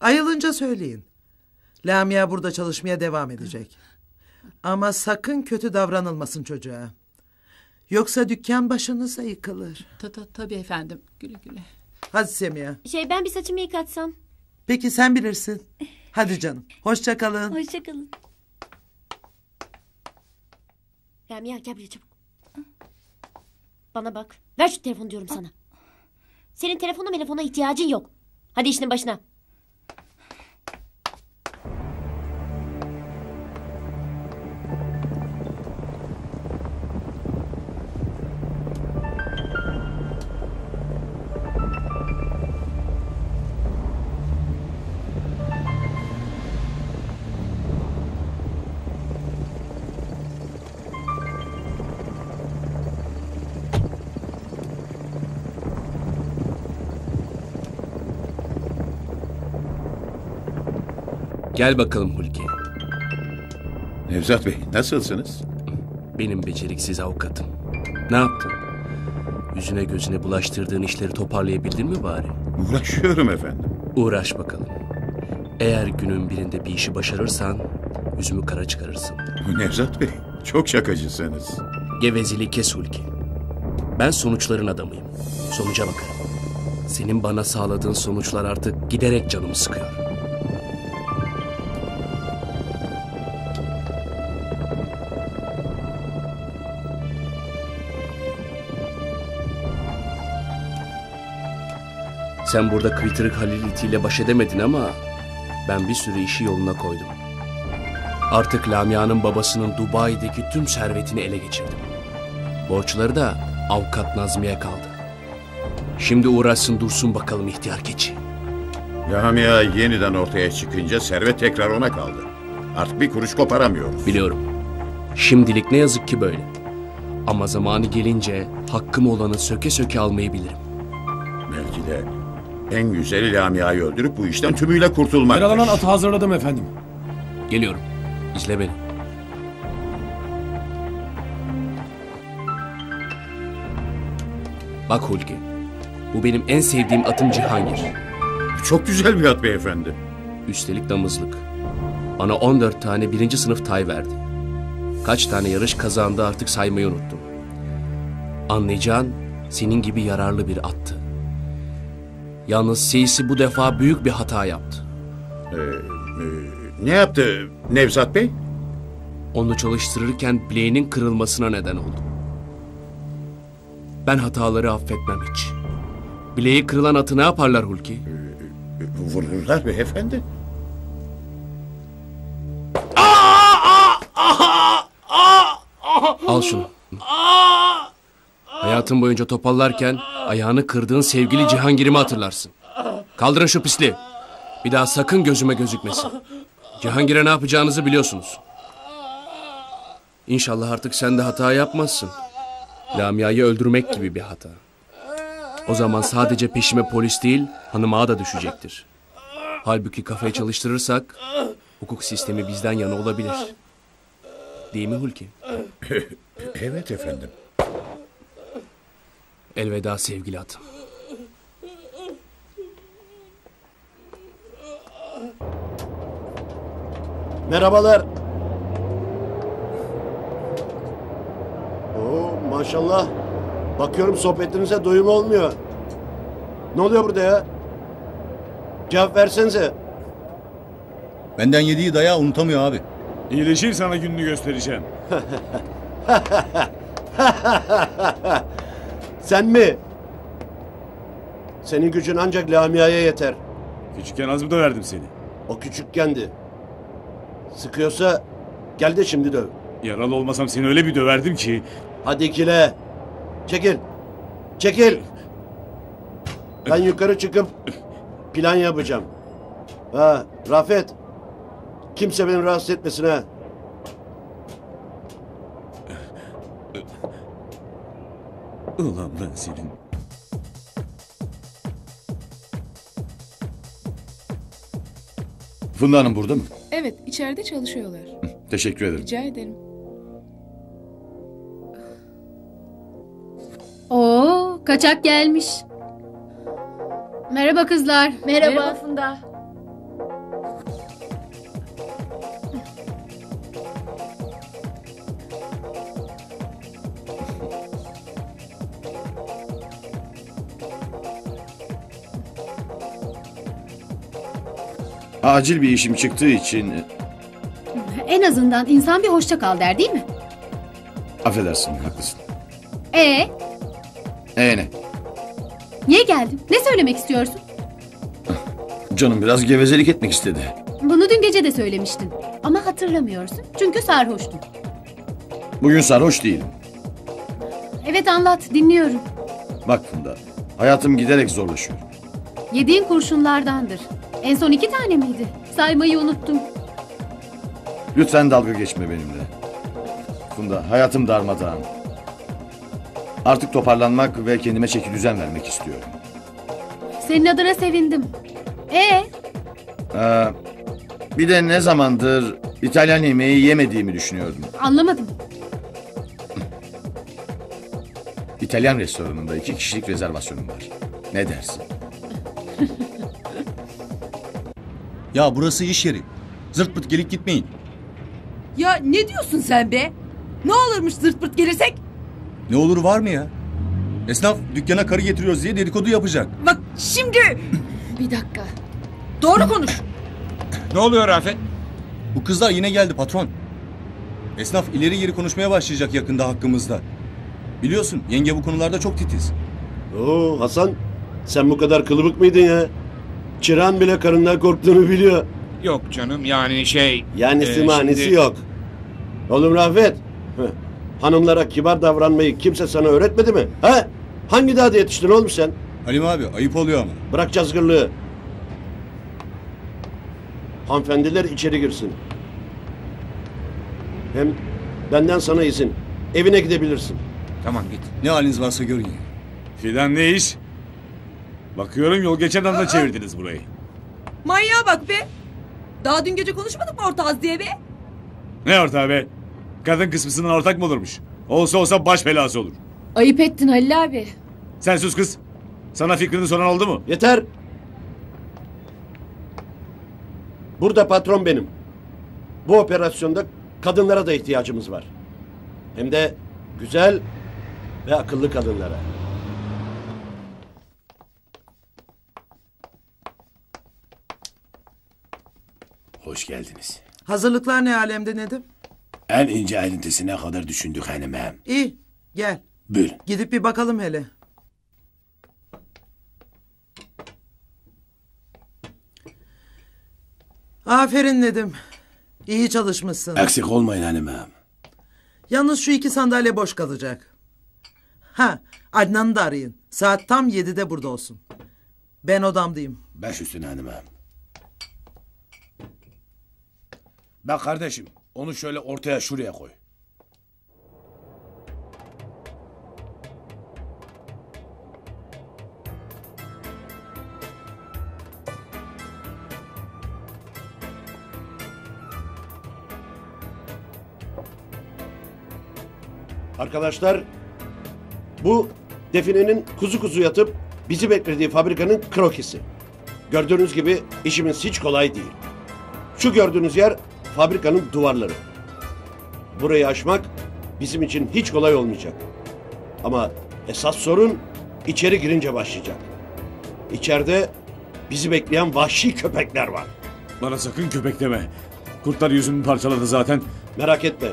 Ayılınca söyleyin. Lamia burada çalışmaya devam edecek. Ama sakın kötü davranılmasın çocuğa. Yoksa dükkan başınıza yıkılır. Tabii efendim. Güle güle. Hadi Semiha. Ben bir saçımı yıkatsam. Peki sen bilirsin. Hadi canım. Hoşça kalın. Hoşça kalın. Lamia gel buraya çabuk. Bana bak. Ver şu telefonu diyorum sana. Senin telefona ihtiyacın yok. Hadi işinin başına. Gel bakalım Hulki. Nevzat Bey, nasılsınız? Benim beceriksiz avukatım. Ne yaptın? Yüzüne gözüne bulaştırdığın işleri toparlayabildin mi bari? Uğraşıyorum efendim. Uğraş bakalım. Eğer günün birinde bir işi başarırsan yüzümü kara çıkarırsın. Nevzat Bey, çok şakacısınız. Gevezeli kes Hulki. Ben sonuçların adamıyım. Sonuca bakarım. Senin bana sağladığın sonuçlar artık giderek canımı sıkıyor. Sen burada kıytırık Halil itiyle baş edemedin ama ben bir sürü işi yoluna koydum. Artık Lamia'nın babasının Dubai'deki tüm servetini ele geçirdim. Borçları da avukat Nazmi'ye kaldı. Şimdi uğraşsın dursun bakalım ihtiyar keçi. Lamia yeniden ortaya çıkınca servet tekrar ona kaldı. Artık bir kuruş koparamıyoruz. Biliyorum. Şimdilik ne yazık ki böyle. Ama zamanı gelince hakkım olanı söke söke almayı bilirim. Belki de en güzeli Lamia'yı öldürüp bu işten tümüyle kurtulmaktır. Yaralanan atı hazırladım efendim. Geliyorum. İzle beni. Bak Hulki. Bu benim en sevdiğim atım Cihangir. Çok güzel bir at beyefendi. Üstelik damızlık. Bana 14 tane 1. sınıf tay verdi. Kaç tane yarış kazandı artık saymayı unuttum. Anlayacağın senin gibi yararlı bir attı. Yalnız Seysi bu defa büyük bir hata yaptı. Ne yaptı Nevzat Bey? Onu çalıştırırken bileğinin kırılmasına neden oldu. Ben hataları affetmem hiç. Bileği kırılan atı ne yaparlar Hulki? Vururlar beyefendi. Al şunu. Hayatın boyunca topallarken ayağını kırdığın sevgili Cihangir'imi hatırlarsın. Kaldırın şu pisliği. Bir daha sakın gözüme gözükmesin. Cihangir'e ne yapacağınızı biliyorsunuz. İnşallah artık sen de hata yapmazsın. Lamia'yı öldürmek gibi bir hata. O zaman sadece peşime polis değil, hanıma da düşecektir. Halbuki kafayı çalıştırırsak hukuk sistemi bizden yana olabilir. Değil mi Hulki? Evet efendim. Elveda sevgili atım. Merhabalar. Oo, maşallah. Bakıyorum sohbetinize doyum olmuyor. Ne oluyor burada ya? Cevap versenize. Benden yediği dayağı unutamıyor abi. İyileşir sana gününü göstereceğim. Sen mi? Senin gücün ancak Lamia'ya yeter. Küçükken az mı döverdim seni? O küçükkendi. Sıkıyorsa gel de şimdi döv. Yaralı olmasam seni öyle bir döverdim ki. Hadi ikile. Çekil. Çekil. Ben yukarı çıkıp plan yapacağım. Ha, Rafet. Kimse beni rahatsız etmesin ha. Ulan ben senin. Funda Hanım burada mı? Evet, içeride çalışıyorlar. Teşekkür ederim. Rica ederim. Oo, kaçak gelmiş. Merhaba kızlar. Merhaba Funda. Acil bir işim çıktığı için... En azından insan bir hoşça kal der değil mi? Affedersin, haklısın. Ne? Niye geldin? Ne söylemek istiyorsun? Canım biraz gevezelik etmek istedi. Bunu dün gece de söylemiştin. Ama hatırlamıyorsun. Çünkü sarhoştun. Bugün sarhoş değilim. Evet anlat, dinliyorum. Bak Funda, hayatım giderek zorlaşıyor. Yediğin kurşunlardandır. En son 2 tane miydi? Saymayı unuttum. Lütfen dalga geçme benimle. Funda, hayatım darmadağın. Artık toparlanmak ve kendime çeki düzen vermek istiyorum. Senin adına sevindim. Bir de ne zamandır İtalyan yemeği yemediğimi düşünüyordum. Anlamadım. İtalyan restoranında 2 kişilik rezervasyonum var. Ne dersin? Ya burası iş yeri. Zırt pırt gelip gitmeyin. Ya ne diyorsun sen be? Ne olurmuş zırt pırt gelirsek? Ne olur var mı ya? Esnaf dükkana karı getiriyoruz diye dedikodu yapacak. Bak şimdi... Bir dakika. Doğru konuş. Ne oluyor Rafet? Bu kızlar yine geldi patron. Esnaf ileri geri konuşmaya başlayacak yakında hakkımızda. Biliyorsun yenge bu konularda çok titiz. Oo Hasan, sen bu kadar kılıbık mıydın ya? Çırağın bile karından korktuğunu biliyor. Yok canım yani şey... Yani simanisi şimdi... yok. Oğlum Rafet, hanımlara kibar davranmayı kimse sana öğretmedi mi? Ha? Hangi dağda yetiştin oğlum sen? Halim abi ayıp oluyor ama. Bırak cazgırlığı. Hanımefendiler içeri girsin. Hem benden sana izin. Evine gidebilirsin. Tamam git. Ne haliniz varsa görün. Fidan ne iş? Bakıyorum yol geçen anda çevirdiniz burayı. Manyağa bak be. Daha dün gece konuşmadık mı ortağız diye be? Ne ortağı be? Kadın kısmısından ortak mı olurmuş? Olsa olsa baş belası olur. Ayıp ettin Halil abi. Sen sus kız. Sana fikrini soran oldu mu? Yeter. Burada patron benim. Bu operasyonda kadınlara da ihtiyacımız var. Hem de güzel ve akıllı kadınlara. Hoş geldiniz. Hazırlıklar ne alemde Nedim? En ince ayrıntısına kadar düşündük hanımım. İyi, gel. Buyur. Gidip bir bakalım hele. Aferin Nedim. İyi çalışmışsın. Eksik olmayın hanımım. Yalnız şu 2 sandalye boş kalacak. Ha, Adnan'ı da arayın. Saat tam 7'de burada olsun. Ben odamdayım. Baş üstüne hanımım. Bak kardeşim, onu şöyle ortaya şuraya koy. Arkadaşlar, bu Define'nin kuzu kuzu yatıp bizi beklediği fabrikanın krokisi. Gördüğünüz gibi işimiz hiç kolay değil. Şu gördüğünüz yer fabrikanın duvarları. Burayı aşmak bizim için hiç kolay olmayacak. Ama esas sorun içeri girince başlayacak. İçeride bizi bekleyen vahşi köpekler var. Bana sakın köpek deme. Kurtlar yüzümü parçaladı zaten. Merak etme.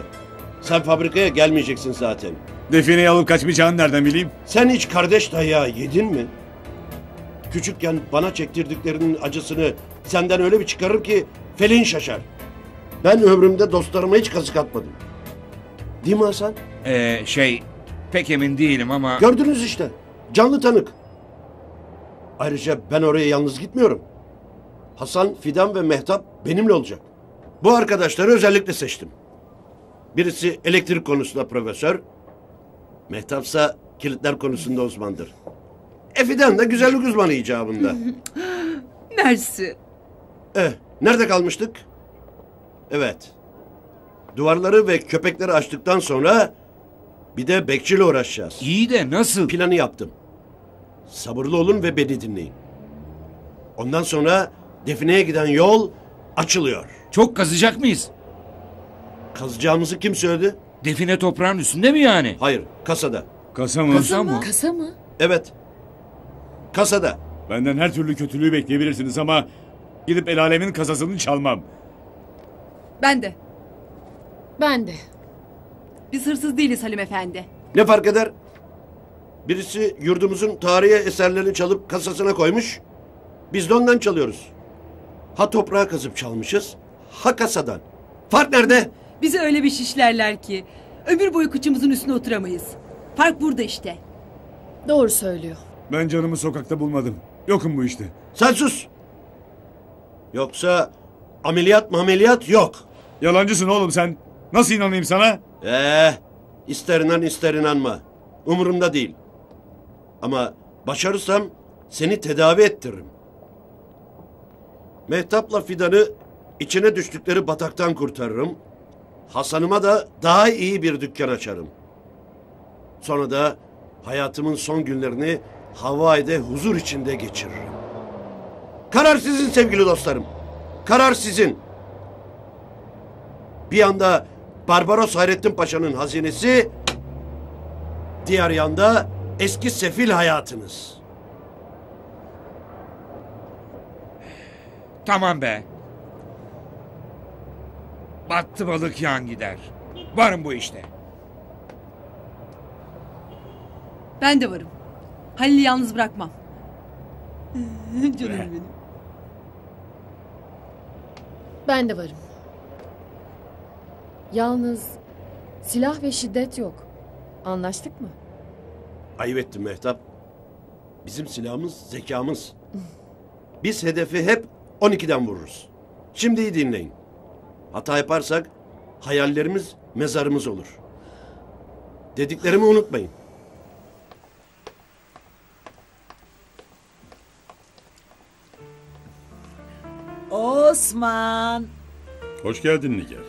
Sen fabrikaya gelmeyeceksin zaten. Defineyi alıp kaçmayacağını nereden bileyim? Sen hiç kardeş dayağı yedin mi? Küçükken bana çektirdiklerinin acısını senden öyle bir çıkarır ki felin şaşar. Ben ömrümde dostlarıma hiç kazık atmadım. Değil mi Hasan? Pek emin değilim ama... Gördünüz işte. Canlı tanık. Ayrıca ben oraya yalnız gitmiyorum. Hasan, Fidan ve Mehtap benimle olacak. Bu arkadaşları özellikle seçtim. Birisi elektrik konusunda profesör. Mehtapsa kilitler konusunda uzmandır. Fidan da güzellik uzmanı icabında. Mersi. Nerede kalmıştık? Evet. Duvarları ve köpekleri açtıktan sonra bir de bekçiyle uğraşacağız. İyi de nasıl? Planı yaptım. Sabırlı olun ve beni dinleyin. Ondan sonra Define'ye giden yol açılıyor. Çok kazacak mıyız? Kazacağımızı kim söyledi? Define toprağın üstünde mi yani? Hayır, kasada. Kasa mı? Kasa mı? Kasa mı? Evet. Kasada. Benden her türlü kötülüğü bekleyebilirsiniz ama gidip el alemin kasasını çalmam. Ben de. Biz hırsız değiliz Halim Efendi. Ne fark eder? Birisi yurdumuzun tarihi eserlerini çalıp kasasına koymuş. Biz de ondan çalıyoruz. Ha toprağa kazıp çalmışız, ha kasadan. Fark nerede? Bizi öyle bir şişlerler ki ömür boyu kıçımızın üstüne oturamayız. Fark burada işte. Doğru söylüyor. Ben canımı sokakta bulmadım. Yokum bu işte. Sen sus. Yoksa ameliyat mı ameliyat yok. Yalancısın oğlum sen. Nasıl inanayım sana? İster inan ister inanma. Umurumda değil. Ama başarırsam seni tedavi ettiririm. Mehtap'la Fidan'ı İçine düştükleri bataktan kurtarırım. Hasan'ıma da daha iyi bir dükkan açarım. Sonra da hayatımın son günlerini Hawaii'de huzur içinde geçiririm. Karar sizin sevgili dostlarım. Karar sizin. Bir yanda Barbaros Hayrettin Paşa'nın hazinesi, diğer yanda eski sefil hayatınız. Tamam be. Battı balık yan gider. Varım bu işte. Ben de varım. Halil'i yalnız bırakmam. Canım benim. Ben de varım. Yalnız silah ve şiddet yok. Anlaştık mı? Ayıp ettin Mehtap. Bizim silahımız zekamız. Biz hedefi hep 12'den vururuz. Şimdi iyi dinleyin. Hata yaparsak hayallerimiz mezarımız olur. Dediklerimi unutmayın. Osman. Hoş geldin Nigar.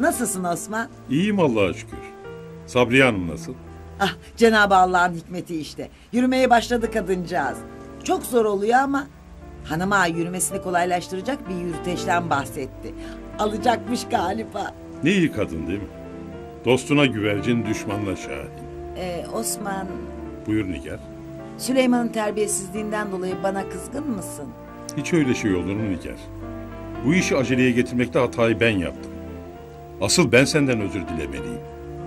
Nasılsın Osman? İyiyim Allah'a şükür. Sabriye Hanım nasıl? Ah, Cenab-ı Allah'ın hikmeti işte. Yürümeye başladı kadıncağız. Çok zor oluyor ama hanıma yürümesini kolaylaştıracak bir yürüteçten bahsetti. Alacakmış galiba. Ne iyi kadın değil mi? Dostuna güvercin, düşmanla şahin. Osman. Buyur Nigar. Süleyman'ın terbiyesizliğinden dolayı bana kızgın mısın? Hiç öyle şey olur mu Nigar? Bu işi aceleye getirmekte hatayı ben yaptım. Asıl ben senden özür dilemeliyim.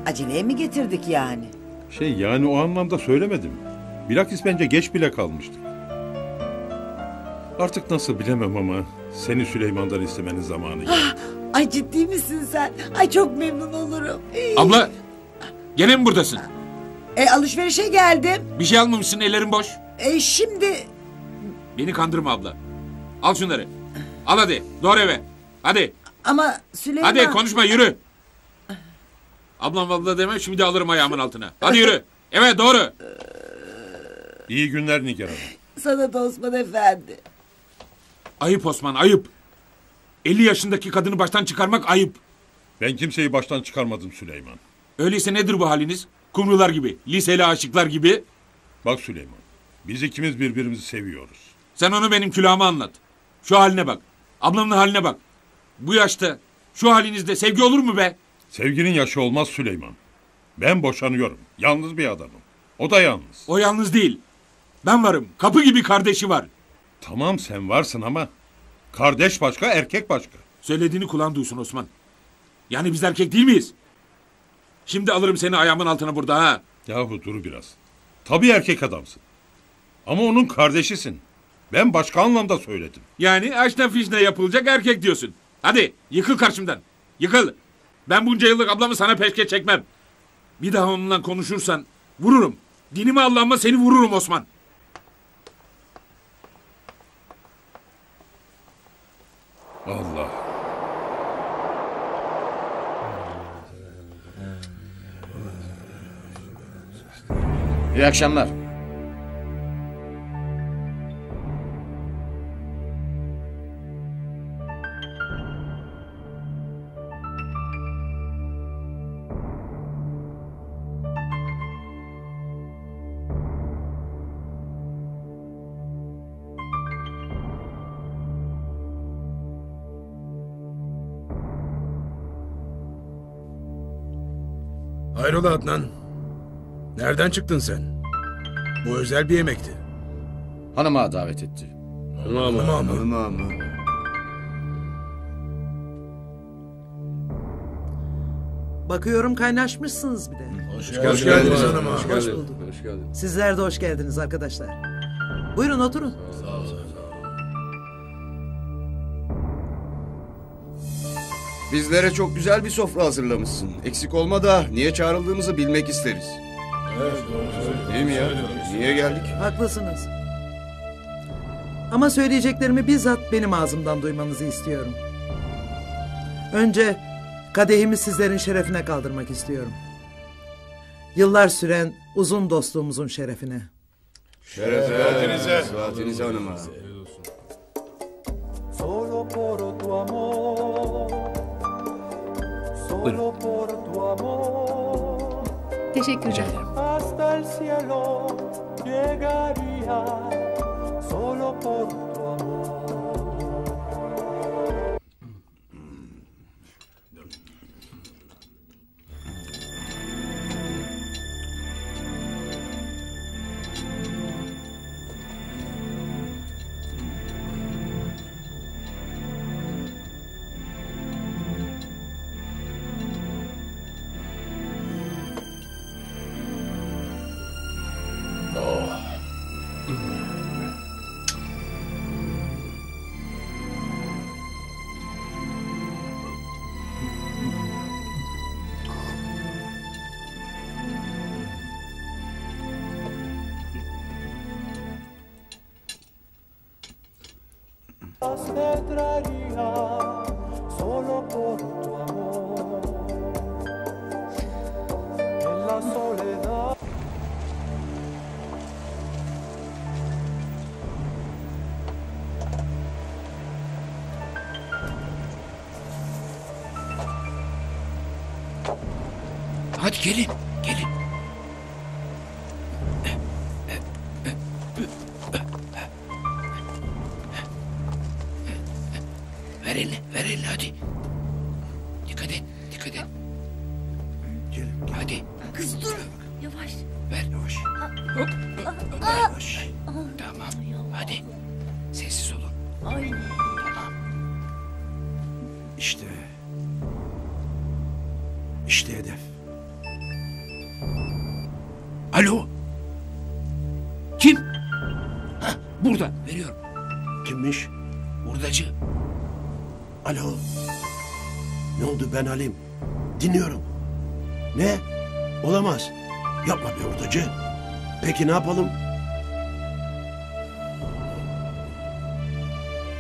Aceleye mi getirdik yani? Yani o anlamda söylemedim. Bilakis bence geç bile kalmıştık. Artık nasıl bilemem ama seni Süleyman'dan istemenin zamanı geldi. Ay ciddi misin sen? Ay çok memnun olurum. Abla, gene mi buradasın? Alışverişe geldim. Bir şey almamışsın, ellerin boş. Şimdi... Beni kandırma abla. Al şunları. Al hadi, doğru eve. Hadi. Ama Süleyman... Hadi konuşma, yürü. Ablam abla deme, şimdi alırım ayağımın altına. Hadi yürü. Eve doğru. İyi günler Nigar Hanım. Sana da Osman Efendi. Ayıp Osman, ayıp. 50 yaşındaki kadını baştan çıkarmak ayıp. Ben kimseyi baştan çıkarmadım Süleyman. Öyleyse nedir bu haliniz? Kumrular gibi, liseli aşıklar gibi. Bak Süleyman, biz ikimiz birbirimizi seviyoruz. Sen onu benim külahıma anlat. Şu haline bak. Ablamın haline bak. Bu yaşta, şu halinizde sevgi olur mu be? Sevginin yaşı olmaz Süleyman. Ben boşanıyorum. Yalnız bir adamım. O da yalnız. O yalnız değil. Ben varım. Kapı gibi kardeşi var. Tamam sen varsın ama kardeş başka, erkek başka. Söylediğini kulağın duysun Osman. Yani biz erkek değil miyiz? Şimdi alırım seni ayağımın altına burada ha. Yahu dur biraz. Tabii erkek adamsın. Ama onun kardeşisin. Ben başka anlamda söyledim. Yani aşna fişne yapılacak erkek diyorsun. Hadi yıkıl karşımdan. Yıkıl. Ben bunca yıllık ablamı sana peşke çekmem. Bir daha onunla konuşursan vururum. Dinime Allah'ıma seni vururum Osman. Allah. İyi akşamlar. Hayrola Adnan? Nereden çıktın sen? Bu özel bir yemekti. Hanıma davet etti. Hanıma mı? Bakıyorum kaynaşmışsınız bir de. Hoş geldiniz hanıma. Hoş bulduk. Sizler de hoş geldiniz arkadaşlar. Buyurun oturun. Sağ olun. Bizlere çok güzel bir sofra hazırlamışsın. Eksik olma da niye çağrıldığımızı bilmek isteriz. Evet, değil mi ya? Niye geldik? Haklısınız. Ama söyleyeceklerimi bizzat benim ağzımdan duymanızı istiyorum. Önce kadehimi sizlerin şerefine kaldırmak istiyorum. Yıllar süren uzun dostluğumuzun şerefine. Şeref verdinize. Saatinize hanıma. solo por tu amor, solo por tu amor. Teşekkür ederim. Hasta el cielo llegaría solo por tu amor. Te traería solo por tu amor en la soledad. Hadi gelin, gelin. Ben Halim. Dinliyorum. Ne? Olamaz. Yapma be hurdacı. Peki ne yapalım?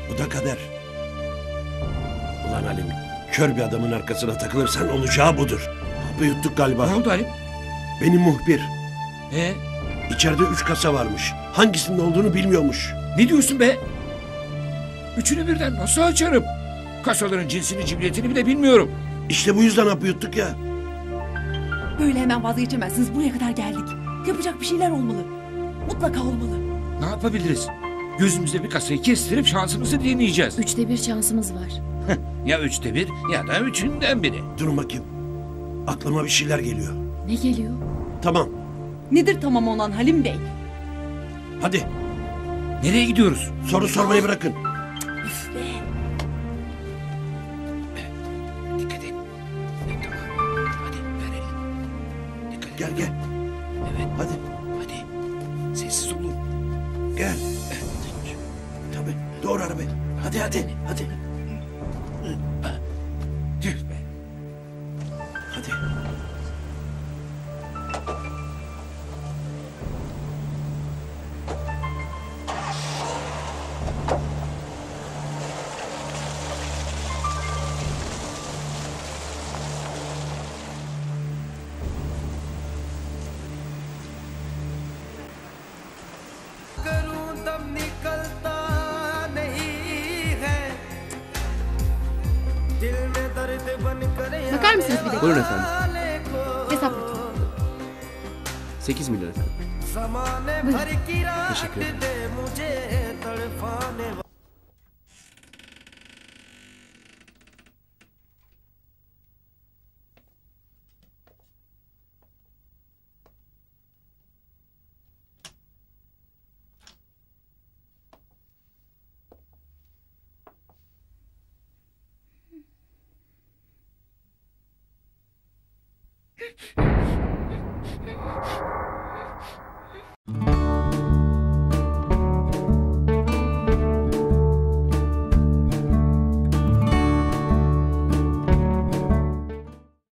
Bu da kader. Ulan Halim, kör bir adamın arkasına takılırsan olacağı budur. Hapı yuttuk galiba. Ne oldu Halim? Benim muhbir. İçeride 3 kasa varmış. Hangisinin olduğunu bilmiyormuş. Ne diyorsun be? 3'ünü birden nasıl açarım? Kasaların cinsini, cibriyetini bile bilmiyorum. İşte bu yüzden hapı yuttuk ya. Böyle hemen vazgeçemezsiniz. Buraya kadar geldik. Yapacak bir şeyler olmalı. Mutlaka olmalı. Ne yapabiliriz? Gözümüzde bir kasayı kestirip şansımızı deneyeceğiz. 3'te 1 şansımız var. Ya 3'te 1 ya da 3'ünden 1'i. Durun bakayım. Aklıma bir şeyler geliyor. Ne geliyor? Tamam. Nedir tamam olan Halim Bey? Hadi. Nereye gidiyoruz? Soru sormayı bırakın. Bakar mısınız bir de? Buyurun efendim. Hesap lütfen. 8 milyon efendim. Buyurun. Teşekkür ederim.